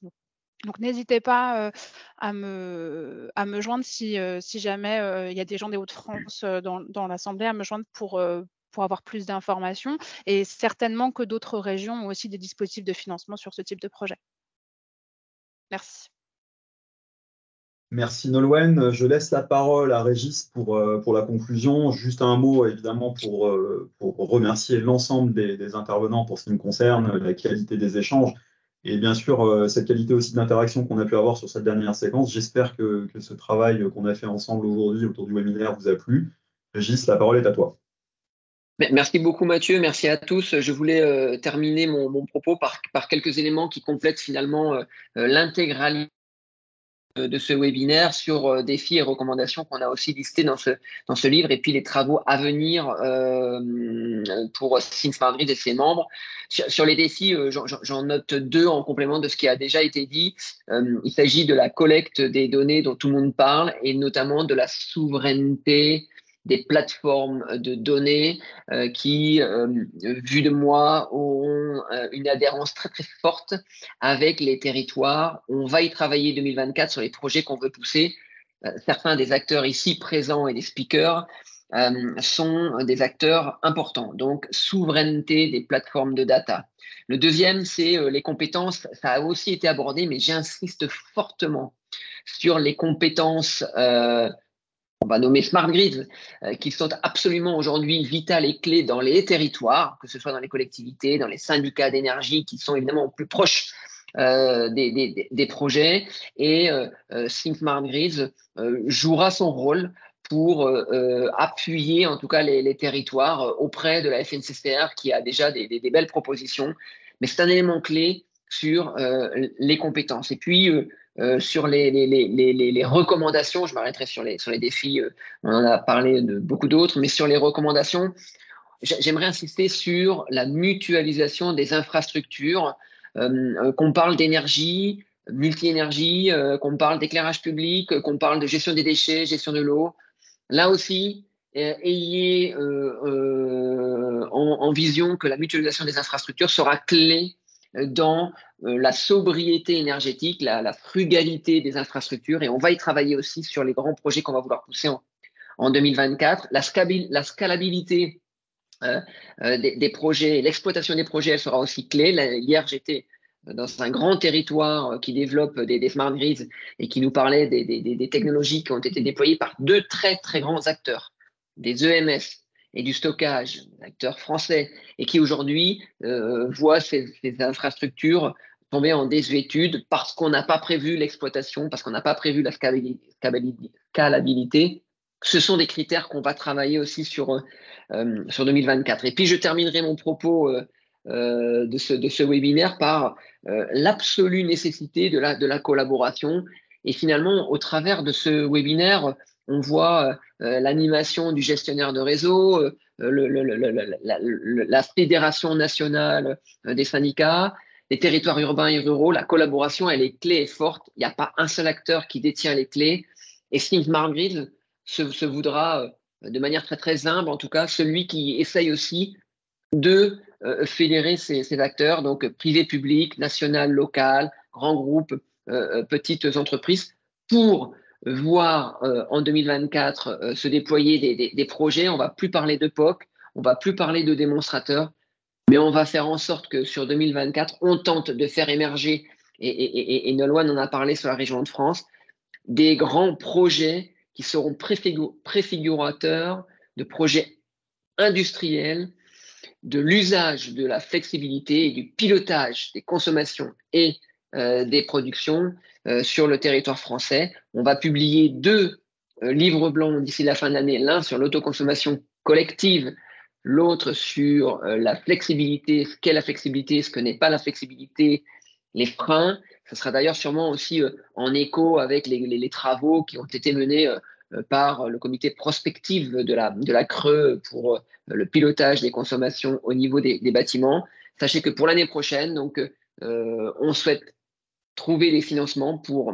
Donc n'hésitez pas euh, à, me, à me joindre si, euh, si jamais euh, il y a des gens des Hauts-de-France euh, dans, dans l'Assemblée, à me joindre pour, euh, pour avoir plus d'informations. Et certainement que d'autres régions ont aussi des dispositifs de financement sur ce type de projet. Merci. Merci Nolwenn. Je laisse la parole à Régis pour, euh, pour la conclusion. Juste un mot, évidemment, pour, euh, pour remercier l'ensemble des, des intervenants pour ce qui me concerne, la qualité des échanges et bien sûr euh, cette qualité aussi d'interaction qu'on a pu avoir sur cette dernière séquence. J'espère que, que ce travail qu'on a fait ensemble aujourd'hui autour du webinaire vous a plu. Régis, la parole est à toi. Merci beaucoup Mathieu, merci à tous. Je voulais euh, terminer mon, mon propos par, par quelques éléments qui complètent finalement euh, l'intégralité de ce webinaire sur défis et recommandations qu'on a aussi listées dans ce, dans ce livre, et puis les travaux à venir euh, pour Think Smartgrids et ses membres. Sur, sur les défis, euh, j'en note deux en complément de ce qui a déjà été dit. Euh, il s'agit de la collecte des données dont tout le monde parle, et notamment de la souveraineté des plateformes de données euh, qui, euh, vu de moi, auront euh, une adhérence très très forte avec les territoires. On va y travailler deux mille vingt-quatre sur les projets qu'on veut pousser. Euh, certains des acteurs ici présents et des speakers euh, sont des acteurs importants. Donc, souveraineté des plateformes de data. Le deuxième, c'est euh, les compétences. Ça a aussi été abordé, mais j'insiste fortement sur les compétences euh, on va nommer Smart Grids, euh, qui sont absolument aujourd'hui vitales et clés dans les territoires, que ce soit dans les collectivités, dans les syndicats d'énergie, qui sont évidemment au plus proche euh, des, des, des projets. Et euh, Think Smart Grids euh, jouera son rôle pour euh, appuyer en tout cas les, les territoires euh, auprès de la F N C C R, qui a déjà des, des, des belles propositions. Mais c'est un élément clé sur euh, les compétences. Et puis, euh, Euh, sur les, les, les, les, les recommandations, je m'arrêterai sur les, sur les défis, euh, on en a parlé de beaucoup d'autres, mais sur les recommandations, j'aimerais insister sur la mutualisation des infrastructures, euh, qu'on parle d'énergie, multi-énergie, euh, qu'on parle d'éclairage public, qu'on parle de gestion des déchets, gestion de l'eau. Là aussi, euh, ayez euh, euh, en, en vision que la mutualisation des infrastructures sera clé dans euh, la sobriété énergétique, la, la frugalité des infrastructures, et on va y travailler aussi sur les grands projets qu'on va vouloir pousser en, en deux mille vingt-quatre. La, la scalabilité euh, euh, des, des projets, l'exploitation des projets, elle sera aussi clé. Là, hier, j'étais dans un grand territoire qui développe des, des smart grids et qui nous parlait des, des, des technologies qui ont été déployées par deux très, très grands acteurs, des E M S, et du stockage, acteur français, et qui aujourd'hui euh, voit ces, ces infrastructures tomber en désuétude parce qu'on n'a pas prévu l'exploitation, parce qu'on n'a pas prévu la scalabilité. Ce sont des critères qu'on va travailler aussi sur, euh, sur deux mille vingt-quatre. Et puis je terminerai mon propos euh, euh, de, ce, de ce webinaire par euh, l'absolue nécessité de la, de la collaboration. Et finalement, au travers de ce webinaire, on voit euh, l'animation du gestionnaire de réseau, euh, le, le, le, la, la fédération nationale des syndicats, les territoires urbains et ruraux. La collaboration, elle est clé et forte. Il n'y a pas un seul acteur qui détient les clés. Et Think Smart Grid se, se voudra, euh, de manière très, très humble en tout cas, celui qui essaye aussi de euh, fédérer ces, ces acteurs, donc privé, public, national, local, grands groupes, euh, petites entreprises pour voir euh, en deux mille vingt-quatre euh, se déployer des, des, des projets. On ne va plus parler de P O C, on ne va plus parler de démonstrateurs, mais on va faire en sorte que sur deux mille vingt-quatre, on tente de faire émerger, et, et, et, et Nolwenn en a parlé sur la région de France, des grands projets qui seront préfigu- préfigurateurs de projets industriels, de l'usage de la flexibilité et du pilotage des consommations et euh, des productions euh, sur le territoire français. On va publier deux euh, livres blancs d'ici la fin de l'année, l'un sur l'autoconsommation collective, l'autre sur euh, la flexibilité, ce qu'est la flexibilité, ce que n'est pas la flexibilité, les freins. Ce sera d'ailleurs sûrement aussi euh, en écho avec les, les, les travaux qui ont été menés euh, par le comité prospective de la, de la C R E pour le pilotage des consommations au niveau des, des bâtiments. Sachez que pour l'année prochaine, donc, euh, on souhaite trouver les financements pour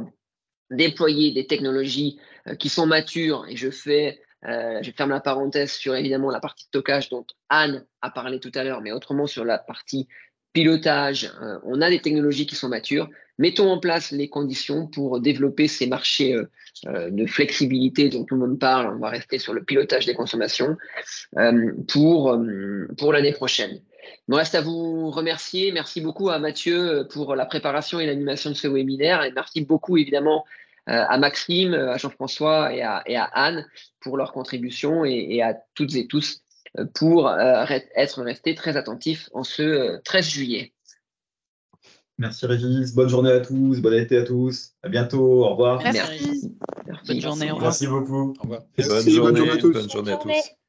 déployer des technologies euh, qui sont matures. Et je, fais, euh, je ferme la parenthèse sur évidemment la partie stockage dont Anne a parlé tout à l'heure, mais autrement sur la partie pilotage, euh, on a des technologies qui sont matures. Mettons en place les conditions pour développer ces marchés euh, de flexibilité dont tout le monde parle. On va rester sur le pilotage des consommations euh, pour, euh, pour l'année prochaine. Il me reste à vous remercier. Merci beaucoup à Mathieu pour la préparation et l'animation de ce webinaire. Et merci beaucoup évidemment euh, à Maxime, à Jean-François et à, et à Anne pour leur contribution et, et à toutes et tous pour euh, être restés très attentifs en ce euh, treize juillet. Merci Régis, bonne journée à tous, bon été à tous, à bientôt, au revoir. Merci. Merci. Bonne journée, au revoir. Merci beaucoup. Au revoir. Merci, bonne, bonne journée, journée à tous. Bonne journée à tous.